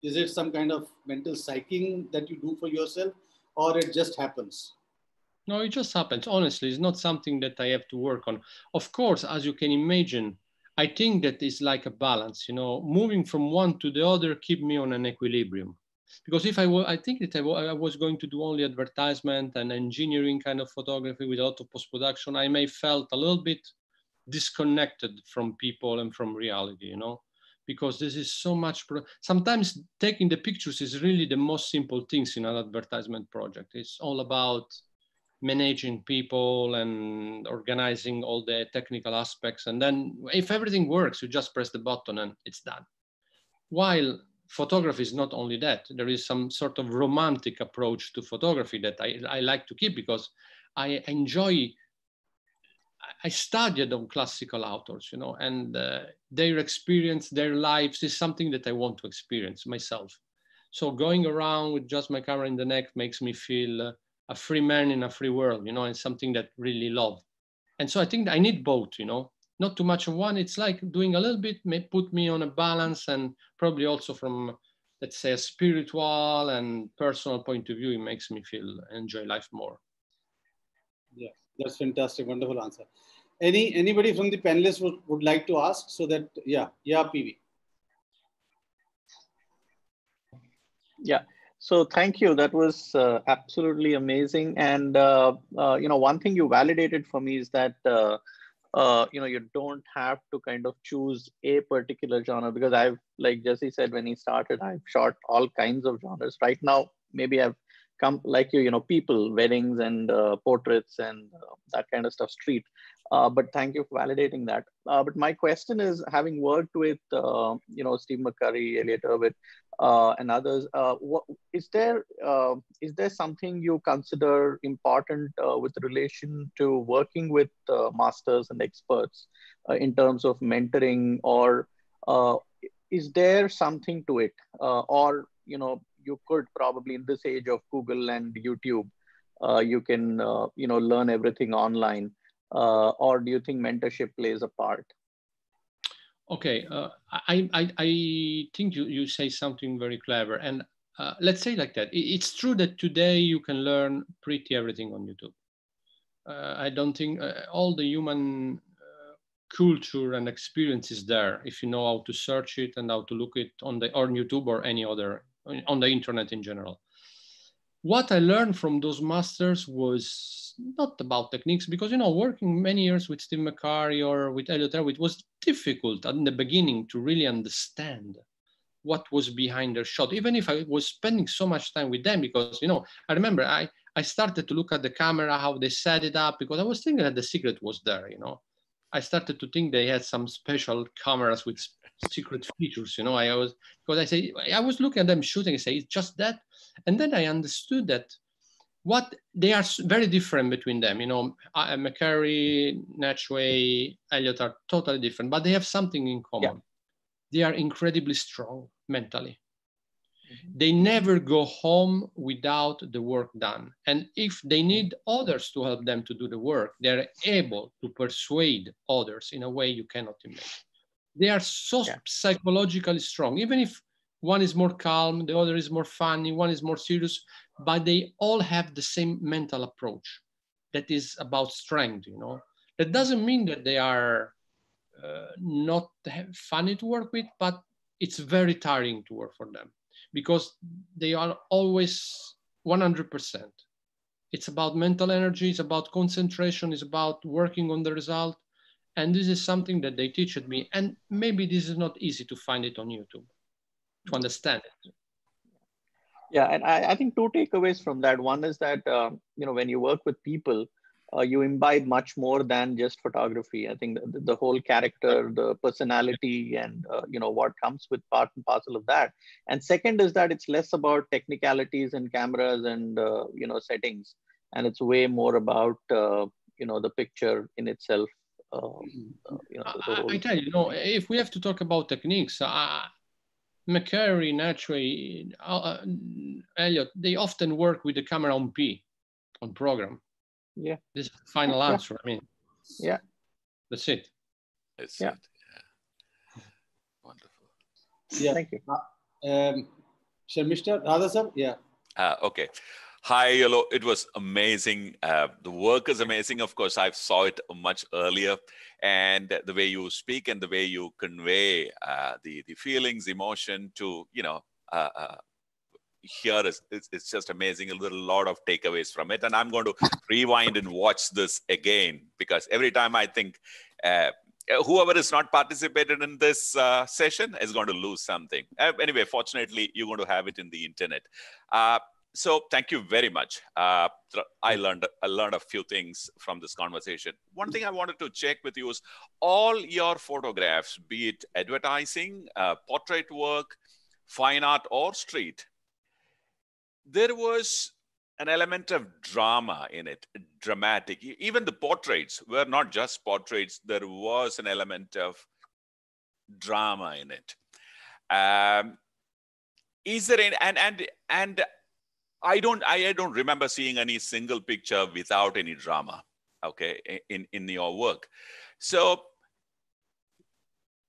is it some kind of mental psyching that you do for yourself, or it just happens? No, it just happens. Honestly, it's not something that I have to work on. Of course, as you can imagine, I think that it's like a balance, you know, moving from one to the other, keep me on an equilibrium. Because if I were, I think that I, I was going to do only advertisement and engineering kind of photography with a lot of post-production, I may felt a little bit disconnected from people and from reality, you know, because this is so much. Pro Sometimes taking the pictures is really the most simple things in an advertisement project. It's all about managing people and organizing all the technical aspects. And then if everything works, you just press the button and it's done. While photography is not only that, there is some sort of romantic approach to photography that I, I like to keep, because I enjoy, I studied on classical authors, you know, and uh, their experience, their lives is something that I want to experience myself. So going around with just my camera in the neck makes me feel uh, a free man in a free world, you know, and something that really love. And so I think I need both, you know, not too much of one. It's like doing a little bit may put me on a balance, and probably also from, let's say, a spiritual and personal point of view, it makes me feel, enjoy life more. Yeah, that's fantastic. Wonderful answer. Any, anybody from the panelists would, would like to ask, so that, yeah, yeah, P V. Yeah. So thank you. That was uh, absolutely amazing. And, uh, uh, you know, one thing you validated for me is that, uh, uh, you know, you don't have to kind of choose a particular genre, because I've, like Jesse said, when he started, I've shot all kinds of genres. Right now, maybe I've come like you, you know, people, weddings and uh, portraits and uh, that kind of stuff, street. Uh, but thank you for validating that. Uh, but my question is, having worked with, uh, you know, Steve McCurry, Elliot Erwitt, uh, and others, uh, what, is there uh, is there something you consider important uh, with relation to working with uh, masters and experts uh, in terms of mentoring, or uh, is there something to it? Uh, or, you know, you could probably in this age of Google and YouTube, uh, you can, uh, you know, learn everything online. Uh, or do you think mentorship plays a part? Okay, uh, I, I, I think you, you say something very clever. And uh, let's say like that. It's true that today you can learn pretty everything on YouTube. Uh, I don't think uh, all the human uh, culture and experience is there if you know how to search it and how to look it on the, or on YouTube or any other, on the internet in general. what I learned from those masters was not about techniques, because, you know, working many years with Steve McCurry or with Elliot Erwitt was difficult in the beginning to really understand what was behind their shot, even if I was spending so much time with them, because, you know, I remember I, I started to look at the camera, how they set it up, because I was thinking that the secret was there, you know. I started to think they had some special cameras with secret features, you know. I was, because I say, I was looking at them shooting, I say, it's just that. And then I understood that what they are very different between them, you know, I, McCurry, Natchway, Elliot are totally different, but they have something in common. Yeah. They are incredibly strong mentally. Mm-hmm. They never go home without the work done. And if they need others to help them to do the work, they're able to persuade others in a way you cannot imagine. They are so yeah. psychologically strong, even if one is more calm, the other is more funny, one is more serious, but they all have the same mental approach that is about strength, you know. That doesn't mean that they are uh, not funny to work with, but it's very tiring to work for them, because they are always one hundred percent. It's about mental energy, it's about concentration, it's about working on the result. And this is something that they teached me. And maybe this is not easy to find it on YouTube, to understand it. Yeah, and I, I think two takeaways from that. One is that, um, you know, when you work with people, uh, you imbibe much more than just photography. I think the, the whole character, the personality, and uh, you know, what comes with part and parcel of that. And second is that it's less about technicalities and cameras and uh, you know, settings, and it's way more about uh, you know, the picture in itself. Um, uh, you know, I, I tell you, you know, if we have to talk about techniques, uh, McCurry, Natchway, uh, Elliot, they often work with the camera on P, on program. Yeah. This is the final yeah. answer. I mean, yeah. That's it. That's yeah. it. Yeah. Wonderful. Yeah. Thank you. Uh, um, Sharmistha, Radha sir? Yeah. Uh, okay. Hi, Eolo. It was amazing. Uh, the work is amazing. Of course, I saw it much earlier. And the way you speak and the way you convey uh, the, the feelings, emotion to, you know, uh, uh, here is it's, it's just amazing. A little lot of takeaways from it. And I'm going to rewind and watch this again, because every time I think uh, whoever is not participated in this uh, session is going to lose something. Uh, anyway, fortunately, you're going to have it in the internet. Uh, So thank you very much. Uh, I learned I learned a few things from this conversation. One thing I wanted to check with you is all your photographs, be it advertising, uh, portrait work, fine art or street, there was an element of drama in it, dramatic. Even the portraits were not just portraits. There was an element of drama in it. Um, is there any, and, and, and, I don't, I, I don't remember seeing any single picture without any drama, okay, in, in your work. So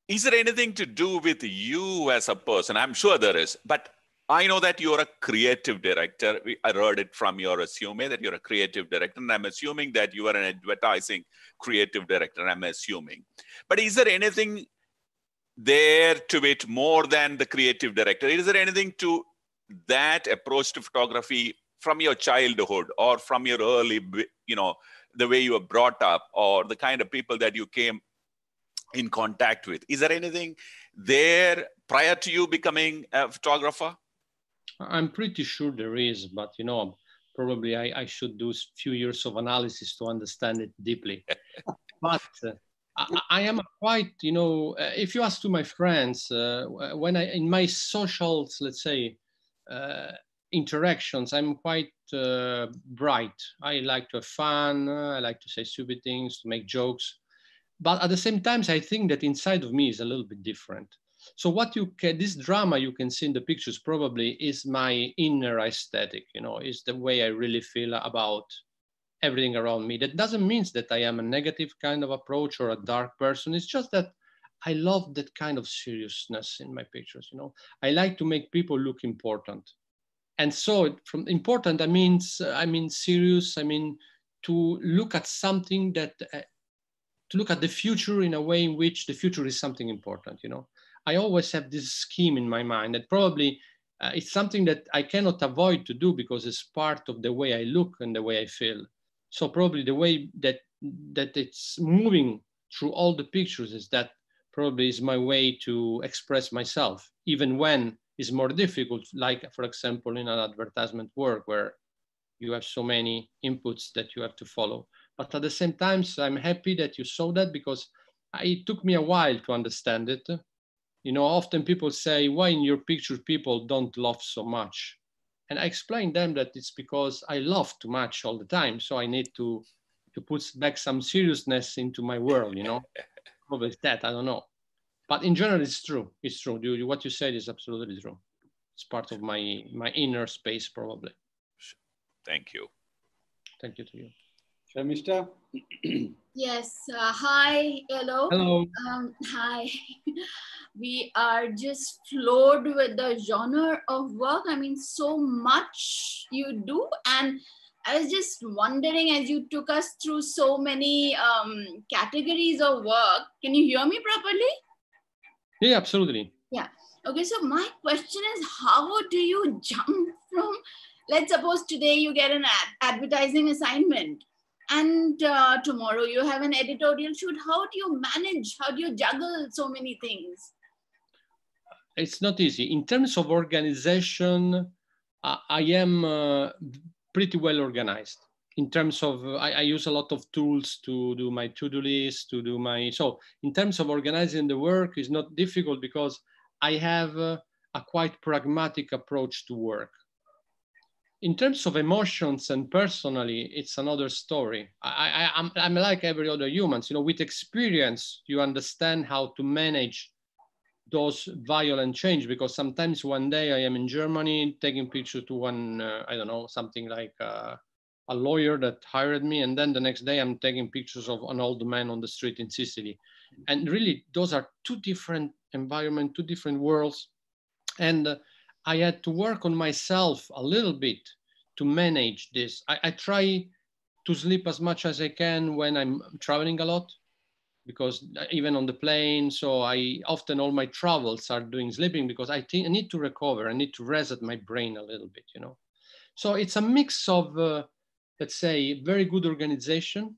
is there anything to do with you as a person? I'm sure there is, but I know that you're a creative director. I heard it from your resume that you're a creative director, and I'm assuming that you are an advertising creative director, I'm assuming. But is there anything there to it more than the creative director? Is there anything to that approach to photography from your childhood or from your early, you know, the way you were brought up or the kind of people that you came in contact with? Is there anything there prior to you becoming a photographer? I'm pretty sure there is, but, you know, probably I, I should do a few years of analysis to understand it deeply. But uh, I, I am quite, you know, uh, if you ask to my friends, uh, when I, in my socials, let's say, Uh, interactions, I'm quite uh, bright. I like to have fun. Uh, I like to say stupid things, to make jokes. But at the same time, I think that inside of me is a little bit different. So what you can, this drama you can see in the pictures probably is my inner aesthetic, you know, is the way I really feel about everything around me. That doesn't mean that I am a negative kind of approach or a dark person. It's just that I love that kind of seriousness in my pictures, you know. I like to make people look important. And so from important, I mean, I mean serious, I mean to look at something that, uh, to look at the future in a way in which the future is something important, you know. I always have this scheme in my mind that probably Uh, it's something that I cannot avoid to do because it's part of the way I look and the way I feel. So probably the way that, that it's moving through all the pictures is that probably is my way to express myself, even when it's more difficult, like for example, in an advertisement work where you have so many inputs that you have to follow. But at the same time, so I'm happy that you saw that because it took me a while to understand it. You know, often people say, why in your picture people don't laugh so much? And I explained them that it's because I laugh too much all the time. So I need to, to put back some seriousness into my world, you know? Probably it's that, I don't know. But in general, it's true. It's true. You, what you said is absolutely true. It's part of my, my inner space, probably. Thank you. Thank you to you. Sharmistha? Yes. Uh, hi. Hello. Hello. Um, hi. We are just floored with the genre of work. I mean, so much you do. And I was just wondering, as you took us through so many um, categories of work, can you hear me properly? Yeah, absolutely. Yeah. Okay. So my question is, how do you jump from, let's suppose today you get an ad advertising assignment and uh, tomorrow you have an editorial shoot. How do you manage? How do you juggle so many things? It's not easy. In terms of organization, uh, I am uh, pretty well organized. In terms of, uh, I, I use a lot of tools to do my to-do list, to do my, so in terms of organizing the work is not difficult because I have uh, a quite pragmatic approach to work. In terms of emotions and personally, it's another story. I, I, I'm, I'm like every other human. You know, with experience, you understand how to manage those violent change because sometimes one day I am in Germany taking pictures to one, uh, I don't know, something like uh, a lawyer that hired me. And then the next day I'm taking pictures of an old man on the street in Sicily. And really, those are two different environments, two different worlds. And uh, I had to work on myself a little bit to manage this. I, I try to sleep as much as I can when I'm traveling a lot, because even on the plane, so I often all my travels are doing sleeping because I think I need to recover. I need to reset my brain a little bit, you know. So it's a mix of, uh, let's say, very good organization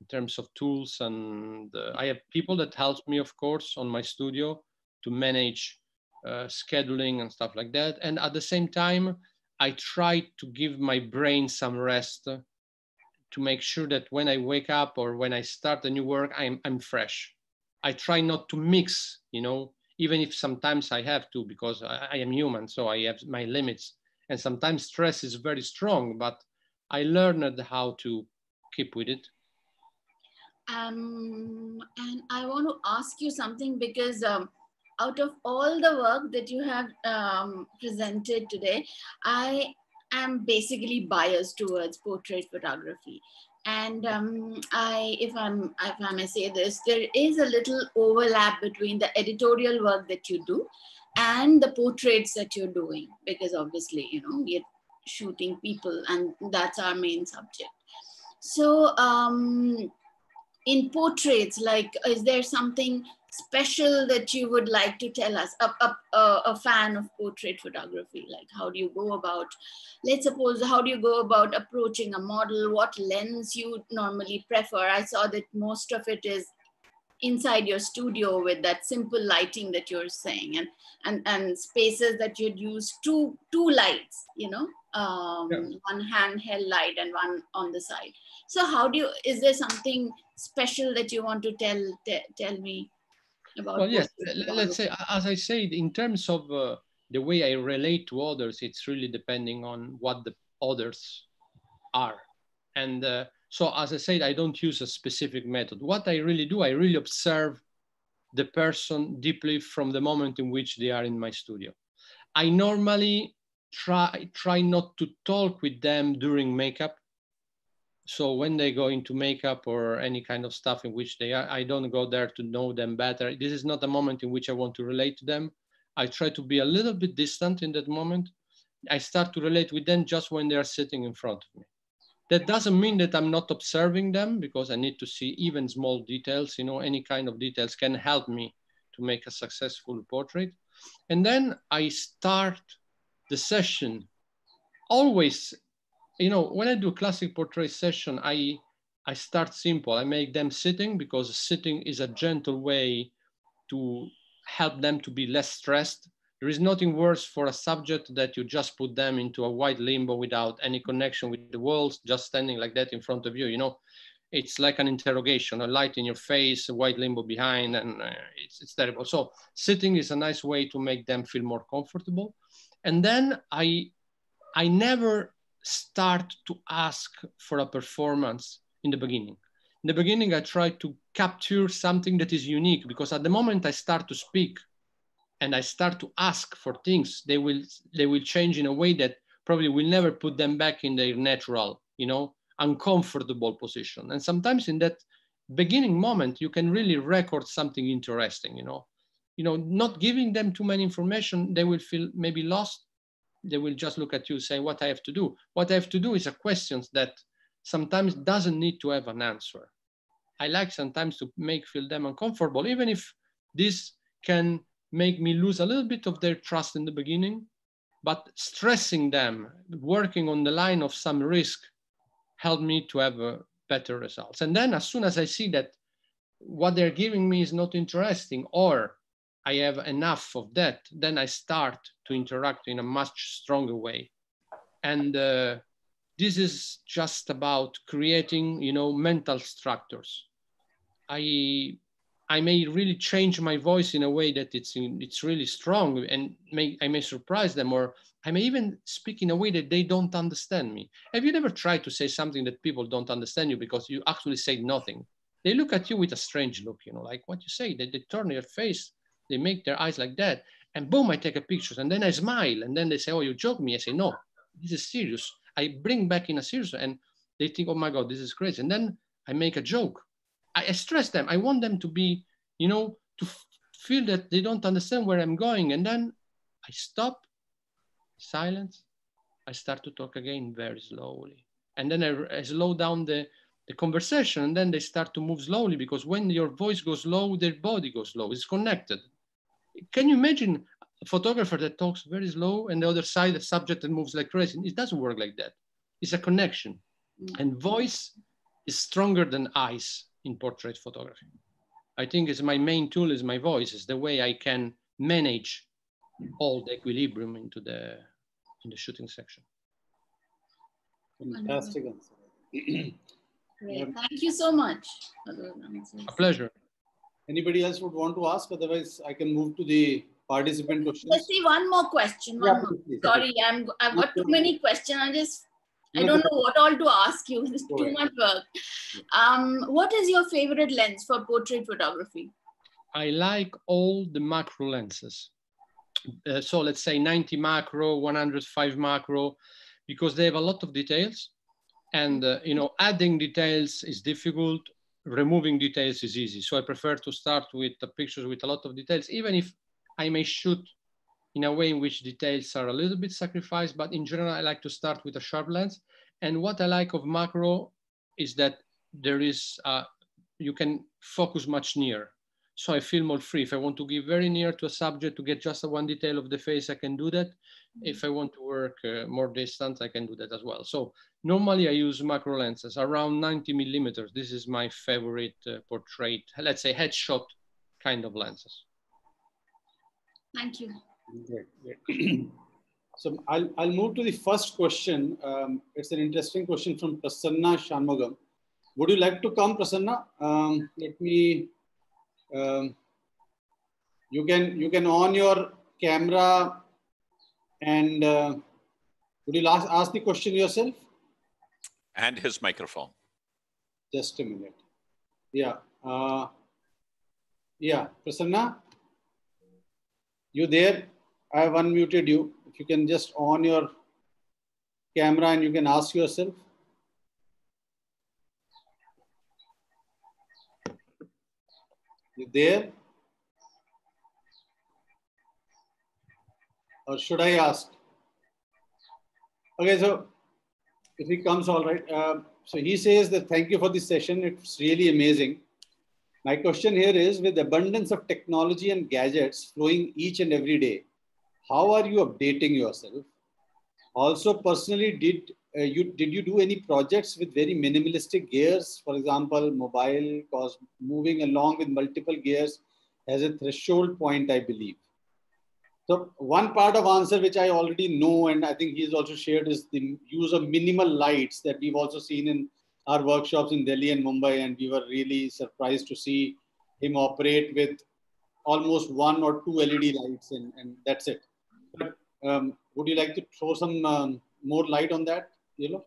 in terms of tools, and uh, I have people that help me, of course, on my studio to manage Uh, scheduling and stuff like that. And at the same time, I try to give my brain some rest to make sure that when I wake up or when I start a new work, I'm, I'm fresh. I try not to mix, you know, even if sometimes I have to, because I, I am human, so I have my limits. And sometimes stress is very strong, but I learned how to keep with it. Um, and I want to ask you something because um, out of all the work that you have um, presented today, I am basically biased towards portrait photography. And um, I, if, I'm, if I may say this, there is a little overlap between the editorial work that you do and the portraits that you're doing, because obviously, you know, we're shooting people and that's our main subject. So um, in portraits, like, is there something special that you would like to tell us, a, a, a fan of portrait photography? Like, how do you go about, let's suppose, how do you go about approaching a model? What lens you normally prefer? I saw that most of it is inside your studio with that simple lighting that you're saying, and and, and spaces that you'd use two, two lights, you know, um, yeah. One handheld light and one on the side. So how do you, is there something special that you want to tell, te tell me? Well, yes, let's say, as I said, in terms of uh, the way I relate to others, it's really depending on what the others are. And uh, so, as I said, I don't use a specific method. What I really do, I really observe the person deeply from the moment in which they are in my studio. I normally try, try not to talk with them during makeup. So when they go into makeup or any kind of stuff in which they are, I don't go there to know them better. This is not a moment in which I want to relate to them. I try to be a little bit distant in that moment. I start to relate with them just when they are sitting in front of me. That doesn't mean that I'm not observing them because I need to see even small details, you know, any kind of details can help me to make a successful portrait. And then I start the session always, you know, when I do classic portrait session, I, I start simple. I make them sitting because sitting is a gentle way to help them to be less stressed. There is nothing worse for a subject that you just put them into a white limbo without any connection with the world, just standing like that in front of you, you know. It's like an interrogation, a light in your face, a white limbo behind, and uh, it's, it's terrible. So sitting is a nice way to make them feel more comfortable. And then I, I never start to ask for a performance in the beginning. In the beginning, I try to capture something that is unique, because at the moment I start to speak and I start to ask for things, they will, they will change in a way that probably will never put them back in their natural, you know, uncomfortable position. And sometimes in that beginning moment, you can really record something interesting, you know, you know, not giving them too much information, they will feel maybe lost. They will just look at you and say, what I have to do? What I have to do is a question that sometimes doesn't need to have an answer. I like sometimes to make feel them uncomfortable, even if this can make me lose a little bit of their trust in the beginning, but stressing them, working on the line of some risk, helped me to have uh, better results. And then as soon as I see that what they're giving me is not interesting, or I have enough of that, then I start to interact in a much stronger way. And uh, this is just about creating, you know, mental structures. I, I may really change my voice in a way that it's, in, it's really strong, and may, I may surprise them, or I may even speak in a way that they don't understand me. Have you ever tried to say something that people don't understand you because you actually say nothing? They look at you with a strange look, you know, like what you say, they, they turn your face, they make their eyes like that, and boom, I take a picture, and then I smile, and then they say, oh, you joke me. I say, no, this is serious. I bring back in a serious, and they think, oh my God, this is crazy. And then I make a joke. I, I stress them. I want them to be, you know, to f- feel that they don't understand where I'm going. And then I stop. Silence, I start to talk again very slowly. And then I, I slow down the, the conversation, and then they start to move slowly, because when your voice goes low, their body goes low, it's connected. Can you imagine a photographer that talks very slow and the other side, the subject that moves like crazy? It doesn't work like that. It's a connection. Mm-hmm. And voice is stronger than eyes in portrait photography. I think it's my main tool is my voice, is the way I can manage all the equilibrium into the in the shooting section. Fantastic answer. Great. Thank you so much. A pleasure. Anybody else would want to ask? Otherwise, I can move to the participant questions. Let's see one more question. One yeah, more. Please, Sorry, please. I'm, I've got too many questions. I just I don't know what all to ask you. It's too much work. Um, what is your favorite lens for portrait photography? I like all the macro lenses. Uh, so let's say ninety macro, one hundred five macro, because they have a lot of details, and uh, you know, adding details is difficult, removing details is easy. So I prefer to start with the pictures with a lot of details, even if I may shoot in a way in which details are a little bit sacrificed, but in general I like to start with a sharp lens. And what I like of macro is that there is uh, you can focus much nearer. So I feel more free. If I want to give very near to a subject to get just one detail of the face, I can do that. If I want to work uh, more distance, I can do that as well. So normally I use macro lenses around ninety millimeters. This is my favorite uh, portrait, let's say headshot kind of lenses. Thank you. Great, great. So I'll, I'll move to the first question. Um, it's an interesting question from Prasanna Shanmugam. Would you like to come, Prasanna? Um, let me... Um, you can you can on your camera, and uh, would you last ask the question yourself? And his microphone. Just a minute. Yeah. Uh, yeah. Prasanna, you there? I have unmuted you. If you can just on your camera and you can ask yourself. You there? Or should I ask? Okay, so if he comes, all right. Uh, so he says that thank you for this session. It's really amazing. My question here is, with abundance of technology and gadgets flowing each and every day, how are you updating yourself? Also, personally, did uh, you did you do any projects with very minimalistic gears? For example, mobile cause moving along with multiple gears has a threshold point, I believe. So one part of answer which I already know, and I think he's also shared, is the use of minimal lights that we've also seen in our workshops in Delhi and Mumbai, and we were really surprised to see him operate with almost one or two L E D lights, and, and that's it. But um, would you like to throw some um, more light on that, Eolo?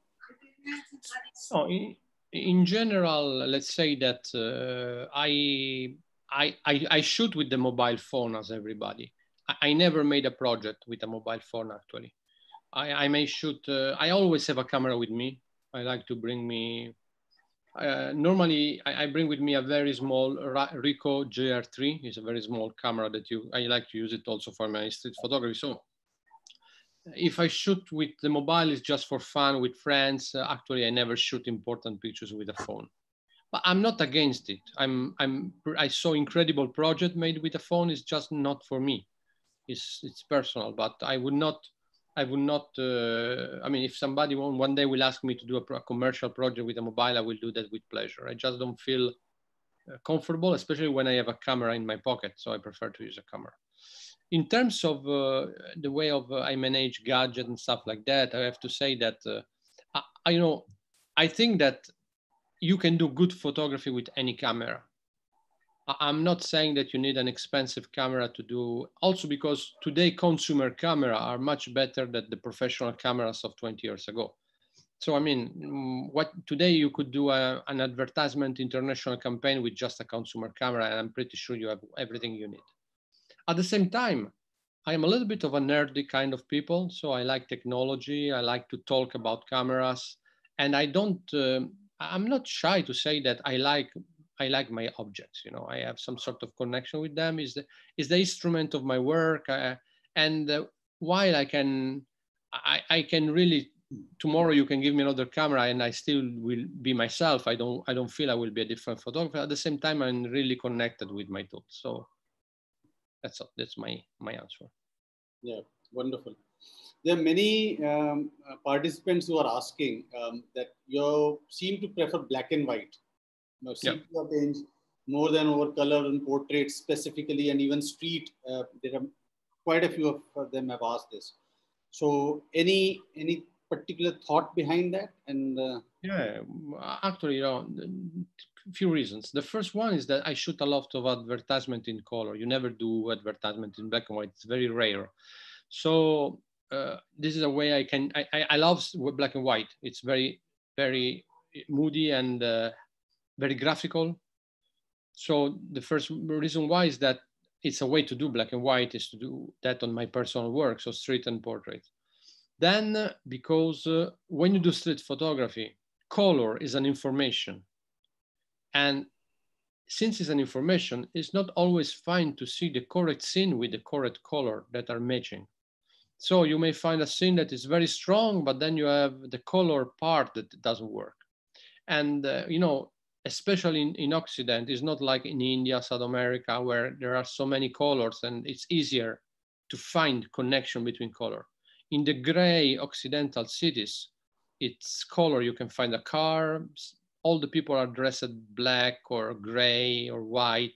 So in, in general, let's say that uh, I, I, I, I shoot with the mobile phone as everybody. I, I never made a project with a mobile phone, actually. I, I may shoot, uh, I always have a camera with me. I like to bring me, uh, normally I, I bring with me a very small Ricoh J R three. It's a very small camera that you, I like to use it also for my street photography. So if I shoot with the mobile, it's just for fun with friends. Uh, actually, I never shoot important pictures with a phone, but I'm not against it. I'm, I'm, I saw incredible project made with a phone. It's just not for me. It's, it's personal, but I would not, I would not, uh, I mean, if somebody one, one day will ask me to do a, pro a commercial project with a mobile, I will do that with pleasure. I just don't feel uh, comfortable, especially when I have a camera in my pocket. So I prefer to use a camera. In terms of uh, the way of uh, I manage gadget and stuff like that, I have to say that, uh, I, I, you know, I think that you can do good photography with any camera. I, I'm not saying that you need an expensive camera to do, also because today consumer camera are much better than the professional cameras of twenty years ago. So, I mean, what today you could do a, an advertisement international campaign with just a consumer camera, and I'm pretty sure you have everything you need. At the same time, I am a little bit of a nerdy kind of people. So I like technology. I like to talk about cameras, and I don't, uh, I'm not shy to say that I like, I like my objects. You know, I have some sort of connection with them. Is the, is the instrument of my work. Uh, and uh, while I can, I, I can really, tomorrow you can give me another camera and I still will be myself. I don't, I don't feel I will be a different photographer. At the same time, I'm really connected with my tools. So that's, that's my, my answer. Yeah, wonderful. There are many um, participants who are asking um, that you seem to prefer black and white. Now, seem yep. to change more than over color and portraits specifically, and even street. Uh, there are quite a few of them have asked this. So, any any particular thought behind that? And uh, yeah, actually, you know, few reasons. The first one is that I shoot a lot of advertisement in color. You never do advertisement in black and white. It's very rare. So uh, this is a way I can. I, I I love black and white. It's very very moody and. Uh, very graphical. So the first reason why is that it's a way to do black and white is to do that on my personal work, so street and portrait. Then because uh, when you do street photography, color is an information. And since it's an information, it's not always fine to see the correct scene with the correct color that are matching. So you may find a scene that is very strong, but then you have the color part that doesn't work. And, uh, you know, especially in, in Occident, it's not like in India, South America, where there are so many colors and it's easier to find connection between color. In the gray Occidental cities, it's color. You can find a car. All the people are dressed black or gray or white.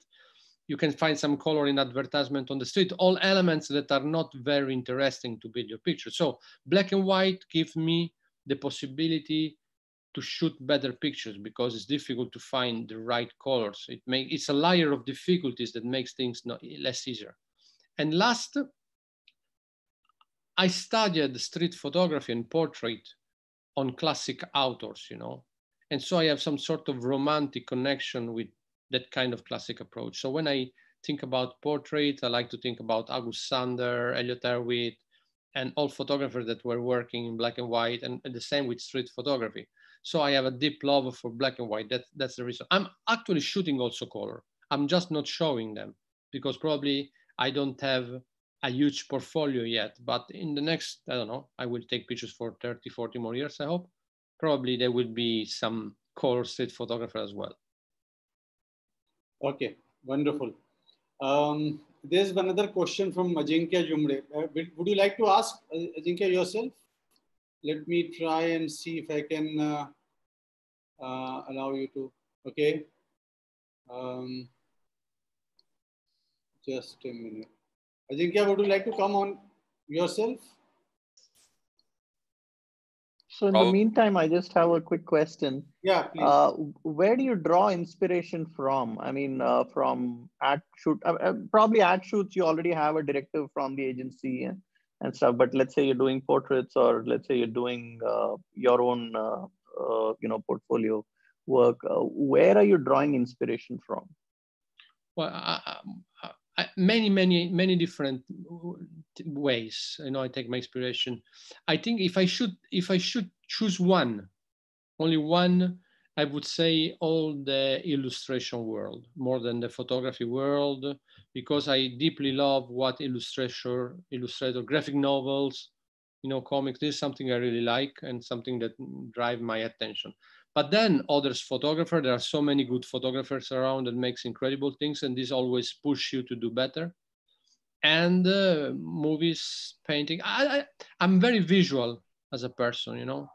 You can find some color in advertisement on the street, all elements that are not very interesting to build your picture. So black and white give me the possibility to shoot better pictures because it's difficult to find the right colors. It may, it's a layer of difficulties that makes things not, less easier. And last, I studied street photography and portrait on classic authors, you know, and so I have some sort of romantic connection with that kind of classic approach. So when I think about portrait, I like to think about August Sander, Elliot Erwitt, and all photographers that were working in black and white, and, and the same with street photography. So I have a deep love for black and white. That, that's the reason. I'm actually shooting also color. I'm just not showing them because probably I don't have a huge portfolio yet. But in the next, I don't know, I will take pictures for thirty, forty more years, I hope. Probably there will be some color street photographer as well. Okay, wonderful. Um, there's another question from Ajinkya Jumre. Uh, would you like to ask Ajinkya yourself? let me try and see if I can uh, uh, allow you to, okay? Um, just a minute. Ajinkya, would you like to come on yourself? So in oh. the meantime, I just have a quick question. Yeah, please. Uh, where do you draw inspiration from? I mean, uh, from ad shoot, uh, probably ad shoots, you already have a directive from the agency and, and stuff, but let's say you're doing portraits or let's say you're doing uh, your own, uh, uh, you know, portfolio work. Uh, where are you drawing inspiration from? Well, I, I, I, many, many, many different ways. You know, I take my inspiration. I think if I should, if I should choose one, only one, I would say all the illustration world more than the photography world, because I deeply love what illustrator, illustrator, graphic novels, you know, comics. This is something I really like and something that drives my attention. But then others photographer, there are so many good photographers around that makes incredible things, and this always push you to do better. And uh, movies, painting, I, I, I'm very visual as a person, you know.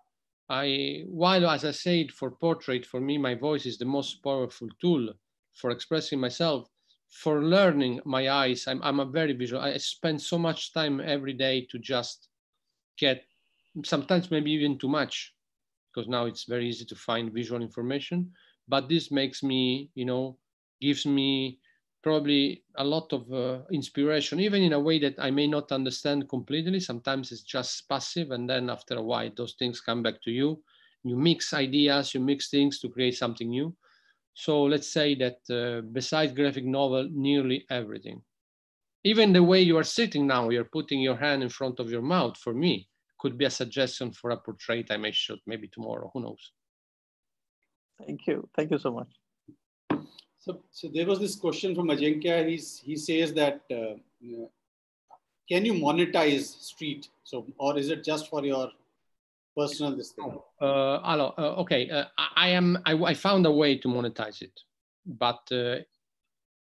I, while as I said, for portrait, for me, my voice is the most powerful tool for expressing myself, for learning my eyes. I'm, I'm a very visual, I spend so much time every day to just get, sometimes maybe even too much, because now it's very easy to find visual information, but this makes me, you know, gives me probably a lot of uh, inspiration, even in a way that I may not understand completely. Sometimes it's just passive, and then after a while, those things come back to you. You mix ideas, you mix things to create something new. So let's say that uh, besides graphic novel, nearly everything. Even the way you are sitting now, you're putting your hand in front of your mouth, for me, could be a suggestion for a portrait I may shoot maybe tomorrow, who knows. Thank you, thank you so much. So, so there was this question from Ajinkya. He's, he says that, uh, can you monetize street? So, or is it just for your personal this thing? Uh, hello, uh, okay, uh, I, am, I, I found a way to monetize it, but uh,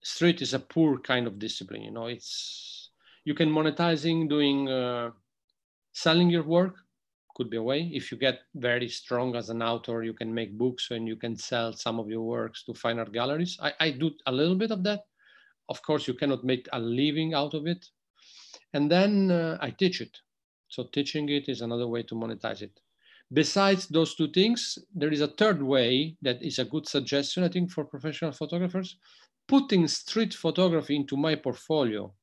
street is a poor kind of discipline, you know, it's, you can monetizing doing, uh, selling your work could be a way. If you get very strong as an author, you can make books and you can sell some of your works to fine art galleries. I, I do a little bit of that. Of course, you cannot make a living out of it. And then uh, I teach it. So teaching it is another way to monetize it. Besides those two things, there is a third way that is a good suggestion, I think, for professional photographers. Putting street photography into my portfolio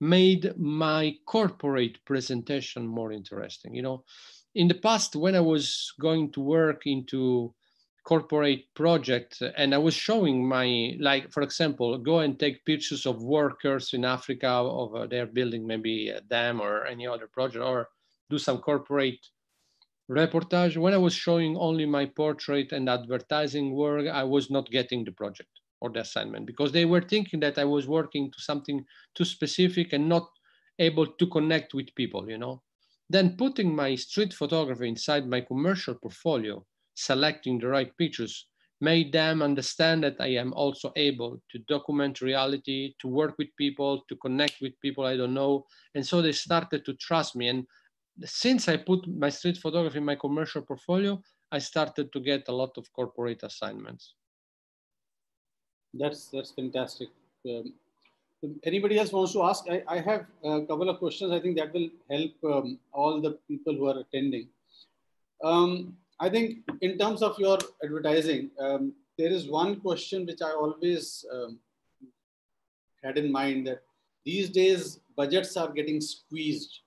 made my corporate presentation more interesting. You know, in the past, when I was going to work into corporate project and I was showing my, like, for example, go and take pictures of workers in Africa, of uh, their building, maybe a dam or any other project, or do some corporate reportage. When I was showing only my portrait and advertising work, I was not getting the project or the assignment, because they were thinking that I was working to something too specific and not able to connect with people, you know. Then putting my street photography inside my commercial portfolio, selecting the right pictures, made them understand that I am also able to document reality, to work with people, to connect with people I don't know. And so they started to trust me. And since I put my street photography in my commercial portfolio, I started to get a lot of corporate assignments. That's, that's fantastic. Um, anybody else wants to ask? I, I have a couple of questions. I think that will help um, all the people who are attending. Um, I think in terms of your advertising, um, there is one question which I always um, had in mind, that these days budgets are getting squeezed.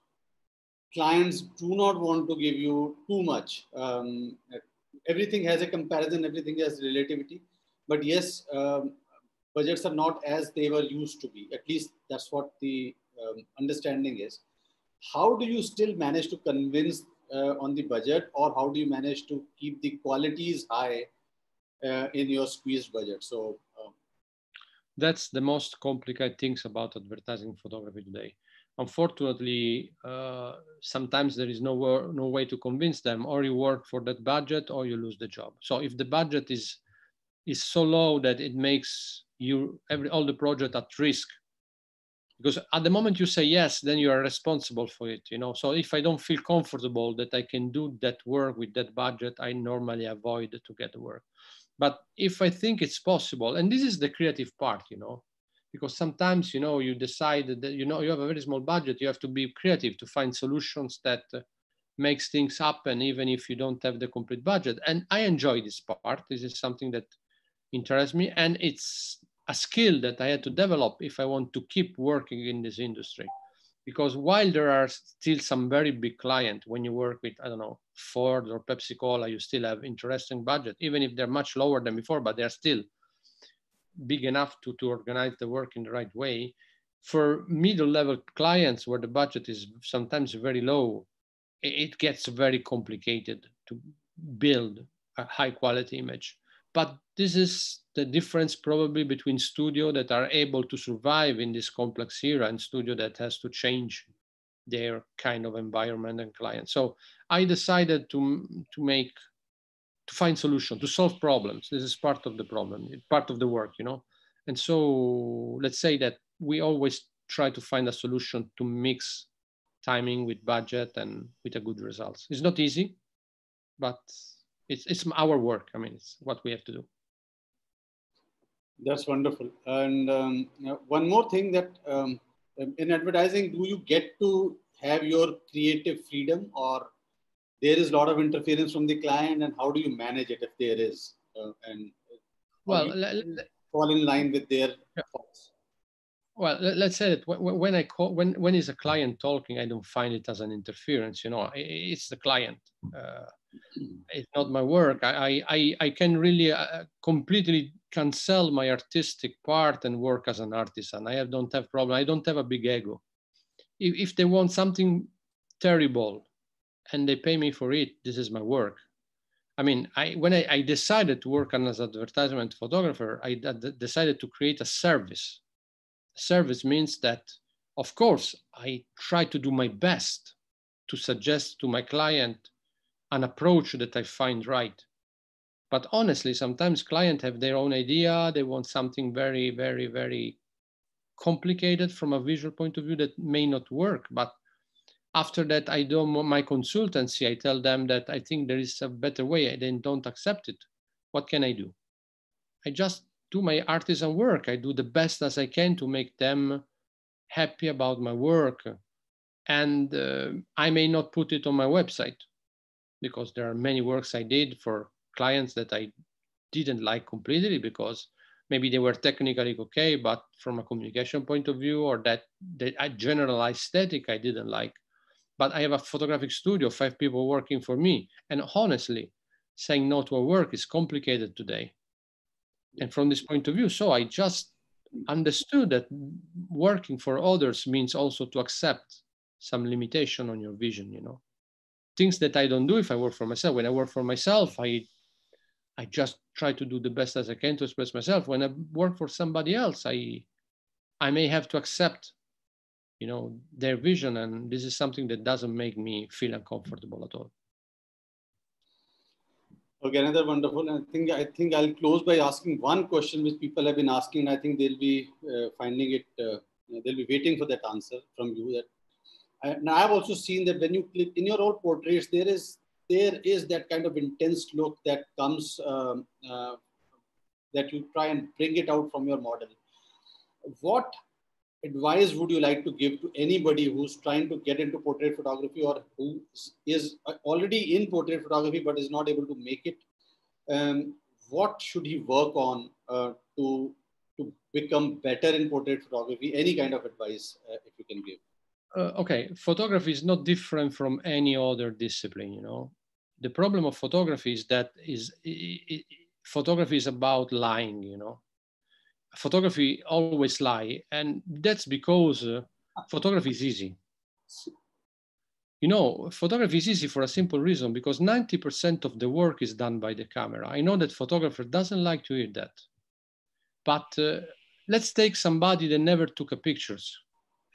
Clients do not want to give you too much. Um, everything has a comparison, everything has relativity. But yes, um, budgets are not as they were used to be. At least that's what the um, understanding is. How do you still manage to convince uh, on the budget, or how do you manage to keep the qualities high uh, in your squeezed budget? So um, that's the most complicated things about advertising photography today. Unfortunately, uh, sometimes there is no, no way to convince them, or you work for that budget or you lose the job. So if the budget is is so low that it makes you every all the project at risk, Because at the moment you say yes, then you are responsible for it, you know. So if I don't feel comfortable that I can do that work with that budget, I normally avoid to get the work. But if I think it's possible, and this is the creative part, you know, because sometimes, you know, you decide that, you know, you have a very small budget, you have to be creative to find solutions that uh, makes things happen, even if you don't have the complete budget. And I enjoy this part. This is something that interests me, and it's a skill that I had to develop if I want to keep working in this industry. Because while there are still some very big clients, when you work with, I don't know, Ford or Pepsi Cola, you still have interesting budget, even if they're much lower than before, but they're still big enough to, to organize the work in the right way. For middle-level clients where the budget is sometimes very low, it gets very complicated to build a high-quality image. But this is the difference probably between studios that are able to survive in this complex era and studio that has to change their kind of environment and client. So I decided to, to make, to find solutions, to solve problems. This is part of the problem, part of the work, you know? And so let's say that we always try to find a solution to mix timing with budget and with a good results. It's not easy, but It's, it's our work. I mean, it's what we have to do. That's wonderful. And um, one more thing that um, in advertising, do you get to have your creative freedom, or there is a lot of interference from the client, and how do you manage it if there is? Uh, and well, fall in line with their thoughts. Well, let's say that when I call, when, when is a client talking, I don't find it as an interference, you know, it's the client. Uh, it's not my work. I, I, I can really uh, completely cancel my artistic part and work as an artisan. I have, don't have problem. I don't have a big ego. If, if they want something terrible and they pay me for it, this is my work. I mean, I, when I, I decided to work as an advertisement photographer, I d decided to create a service. Service means that, of course, I try to do my best to suggest to my client an approach that I find right. But honestly, sometimes clients have their own idea. They want something very, very, very complicated from a visual point of view that may not work. But after that, I do my consultancy. I tell them that I think there is a better way. I then don't accept it. What can I do? I just do my artisan work. I do the best as I can to make them happy about my work. And uh, I may not put it on my website, because there are many works I did for clients that I didn't like completely, because maybe they were technically okay, but from a communication point of view, or that, that general aesthetic I didn't like. But I have a photographic studio, five people working for me. And honestly, saying no to a work is complicated today. And from this point of view, so I just understood that working for others means also to accept some limitation on your vision, you know. Things that I don't do if I work for myself. When I work for myself, I, I just try to do the best as I can to express myself. When I work for somebody else, I, I may have to accept, you know, their vision. And this is something that doesn't make me feel uncomfortable at all. Okay, another wonderful. I think, I think I'll close by asking one question which people have been asking. And I think they'll be uh, finding it, uh, they'll be waiting for that answer from you. That And I've also seen that when you click in your old portraits, there is there is that kind of intense look that comes, um, uh, that you try and bring it out from your model. What advice would you like to give to anybody who's trying to get into portrait photography, or who is already in portrait photography but is not able to make it? Um, what should he work on uh, to, to become better in portrait photography? Any kind of advice uh, if you can give? Uh, okay, photography is not different from any other discipline, you know. The problem of photography is that is it, it, photography is about lying, you know. Photography always lie, and that's because uh, photography is easy. You know, photography is easy for a simple reason, because ninety percent of the work is done by the camera. I know that photographer doesn't like to hear that, but uh, let's take somebody that never took a pictures.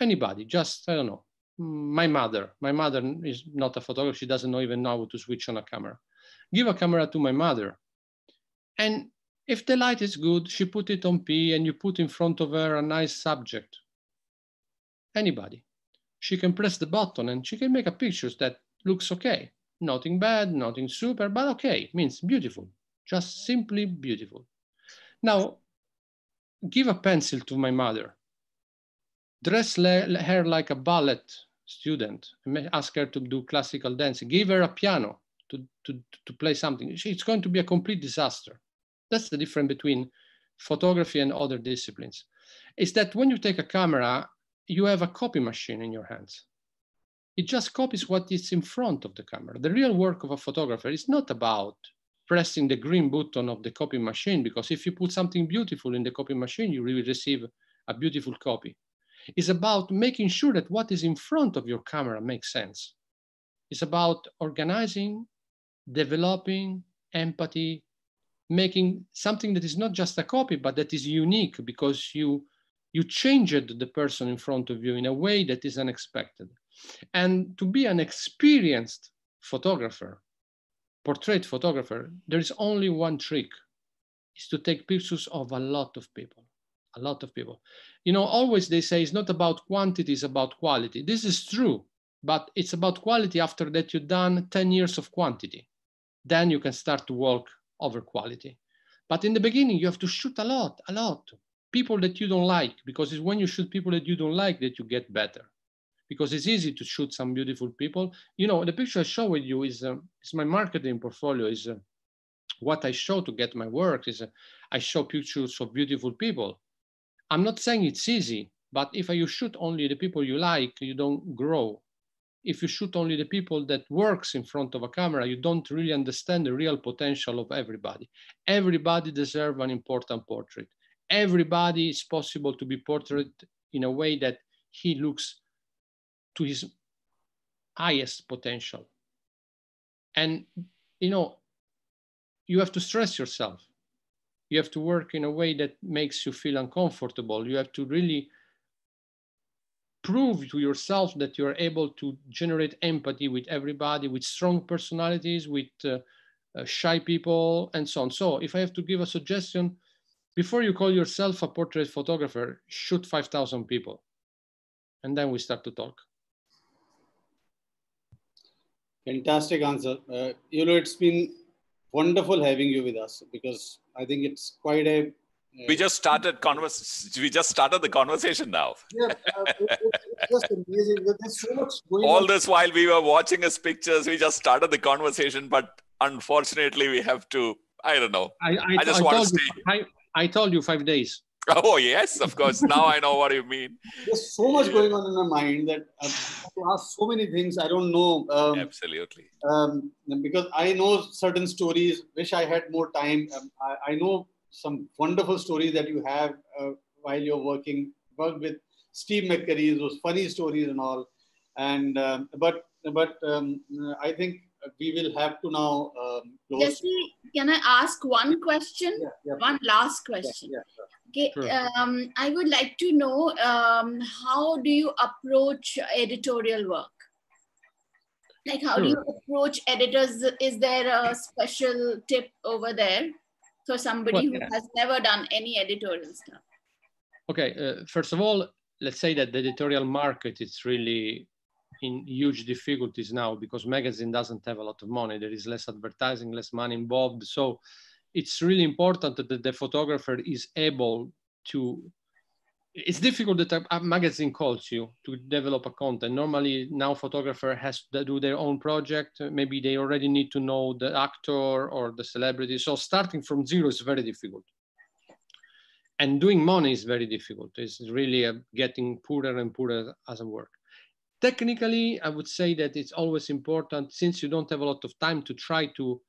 Anybody, just, I don't know, my mother. My mother is not a photographer. She doesn't know even know how to switch on a camera. Give a camera to my mother. And if the light is good, she put it on P, and you put in front of her a nice subject. anybody. She can press the button and she can make a picture that looks okay. Nothing bad, nothing super, but okay, means beautiful, just simply beautiful. Now, give a pencil to my mother, dress her like a ballet student, ask her to do classical dancing, give her a piano to, to, to play something. It's going to be a complete disaster. That's the difference between photography and other disciplines. Is that when you take a camera, you have a copy machine in your hands. It just copies what is in front of the camera. The real work of a photographer is not about pressing the green button of the copy machine, because if you put something beautiful in the copy machine, you really receive a beautiful copy. It's about making sure that what is in front of your camera makes sense. It's about organizing, developing empathy, making something that is not just a copy, but that is unique because you, you changed the person in front of you in a way that is unexpected. And to be an experienced photographer, portrait photographer, there is only one trick, is to take pictures of a lot of people, a lot of people. You know, always they say it's not about quantity, it's about quality. This is true, but it's about quality after that you've done ten years of quantity. Then you can start to work over quality. But in the beginning, you have to shoot a lot, a lot. People that you don't like, because it's when you shoot people that you don't like that you get better. Because it's easy to shoot some beautiful people. You know, the picture I show with you is, uh, is my marketing portfolio, is uh, what I show to get my work, is uh, I show pictures of beautiful people. I'm not saying it's easy, but if you shoot only the people you like, you don't grow. If you shoot only the people that works in front of a camera, you don't really understand the real potential of everybody. Everybody deserves an important portrait. Everybody is possible to be portrayed in a way that he looks to his highest potential. And, you know, you have to stress yourself. You have to work in a way that makes you feel uncomfortable. You have to really prove to yourself that you're able to generate empathy with everybody, with strong personalities, with uh, uh, shy people, and so on. So if I have to give a suggestion, before you call yourself a portrait photographer, shoot five thousand people. And then we start to talk. Fantastic answer. Uh, you know, it's been wonderful having you with us, because I think it's quite a... Uh, we just started converse, We just started the conversation now. Yeah, uh, it, it's just amazing. There's so much going All on. This while we were watching his pictures, we just started the conversation, but unfortunately we have to, I don't know. I, I, I just I want to stay. You, I, I told you five days. Oh, yes, of course. Now I know what you mean. There's so much going on in my mind that I have to ask so many things. I don't know. Um, Absolutely. Um, because I know certain stories, wish I had more time. Um, I, I know some wonderful stories that you have uh, while you're working. Worked with Steve McCurry, those funny stories and all. And um, But, but um, I think we will have to now um, close. Jesse, can I ask one question? Yeah, yeah. One last question. Yeah, yeah. Okay, um, I would like to know, um, how do you approach editorial work? Like, how do you approach editors? Is there a special tip over there for somebody well, who yeah. has never done any editorial stuff? Okay, uh, first of all, let's say that the editorial market is really in huge difficulties now, because magazine doesn't have a lot of money. There is less advertising, less money involved. So it's really important that the photographer is able to, it's difficult that a, a magazine calls you to develop a content. Normally now photographer has to do their own project. Maybe they already need to know the actor or the celebrity. So starting from zero is very difficult. And doing money is very difficult. It's really a getting poorer and poorer as a work. Technically, I would say that it's always important, since you don't have a lot of time, to try to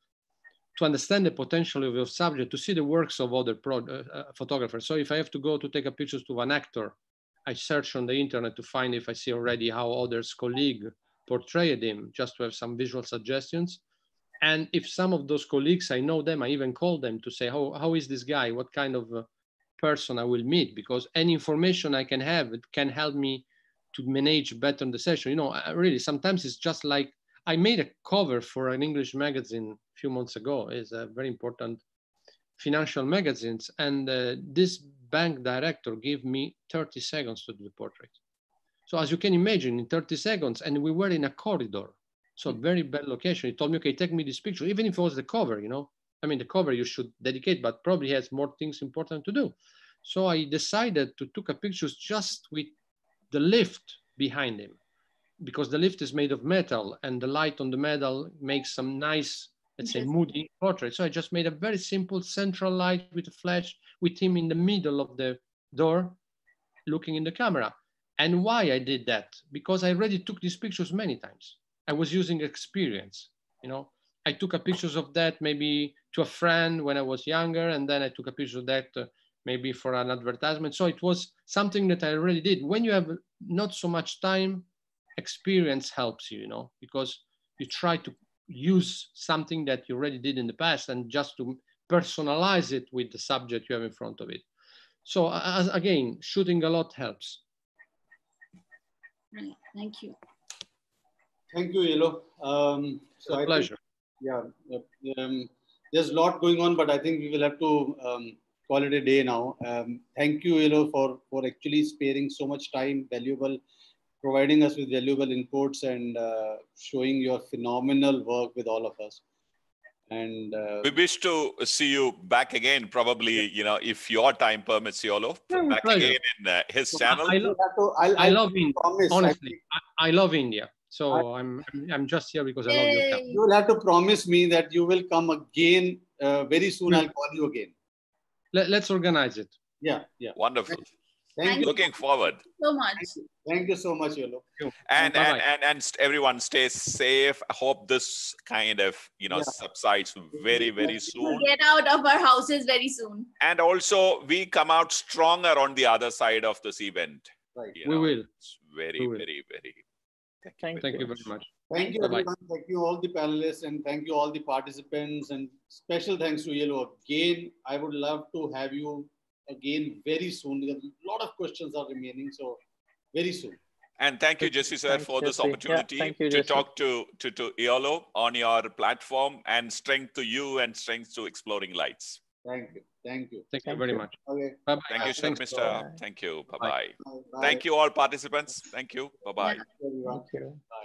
to understand the potential of your subject, to see the works of other pro uh, photographers. So if I have to go to take a pictures to an actor, I search on the internet to find if I see already how others colleague portrayed him, just to have some visual suggestions. And if some of those colleagues, I know them, I even call them to say, how, how is this guy? What kind of uh, person I will meet? Because any information I can have, it can help me to manage better the session. You know, I, really, sometimes it's just like, I made a cover for an English magazine a few months ago. It's a very important financial magazine. And uh, this bank director gave me thirty seconds to do the portrait. So as you can imagine, in thirty seconds, and we were in a corridor. So very bad location. He told me, okay, take me this picture, even if it was the cover, you know, I mean, the cover you should dedicate, but probably has more things important to do. So I decided to take a picture just with the lift behind him, because the lift is made of metal and the light on the metal makes some nice, let's say, moody portrait. So I just made a very simple central light with a flash with him in the middle of the door, looking in the camera. And why I did that? Because I already took these pictures many times. I was using experience, you know. I took a pictures of that maybe to a friend when I was younger, and then I took a picture of that uh, maybe for an advertisement. So it was something that I already did. When you have not so much time, experience helps you, you know, because you try to use something that you already did in the past and just to personalize it with the subject you have in front of it. So as, again, shooting a lot helps. Thank you. Thank you, Eolo. Um, it's so a I pleasure. Think, yeah, um, there's a lot going on, but I think we will have to um, call it a day now. Um, thank you, Eolo, for, for actually sparing so much time, valuable, providing us with valuable inputs and uh, showing your phenomenal work with all of us. And uh, we wish to see you back again, probably, yeah. You know, if your time permits, Eolo, yeah, back pleasure. again in uh, his so channel. I, I love, to, I'll, I I'll love India, promise, honestly. I, I love India. So I, I'm, I'm just here because yay. I love your company. You will have to promise me that you will come again uh, very soon. Yeah. I'll call you again. Let, let's organize it. Yeah, yeah. Wonderful. Thank Thank, Thank you. Looking forward. Thank you so much. Thank you, Thank you so much, Eolo. And, and, and, and, and everyone stay safe. I hope this kind of, you know, yeah. subsides very, very soon. We'll get out of our houses very soon. And also we come out stronger on the other side of this event. Right. You know, we will. It's very, we will. very, very. Thank, Thank you very much. Thank you, everyone. Bye-bye. Thank you, all the panelists, and thank you, all the participants. And special thanks to Eolo. Again, I would love to have you again very soon. Because a lot of questions are remaining, so very soon. And thank you, Jesse, sir, thanks, for Jesse. this opportunity yeah, you, to talk to, to, to Eolo on your platform, and strength to you and strength to Exploring Lights. Thank you. Thank you. Thank, thank you, you very much. Okay. Bye-bye. Thank you, sir, Mister Bye. Thank you. Bye-bye. Thank you, all participants. Thank you. Bye-bye. Thank you. Bye.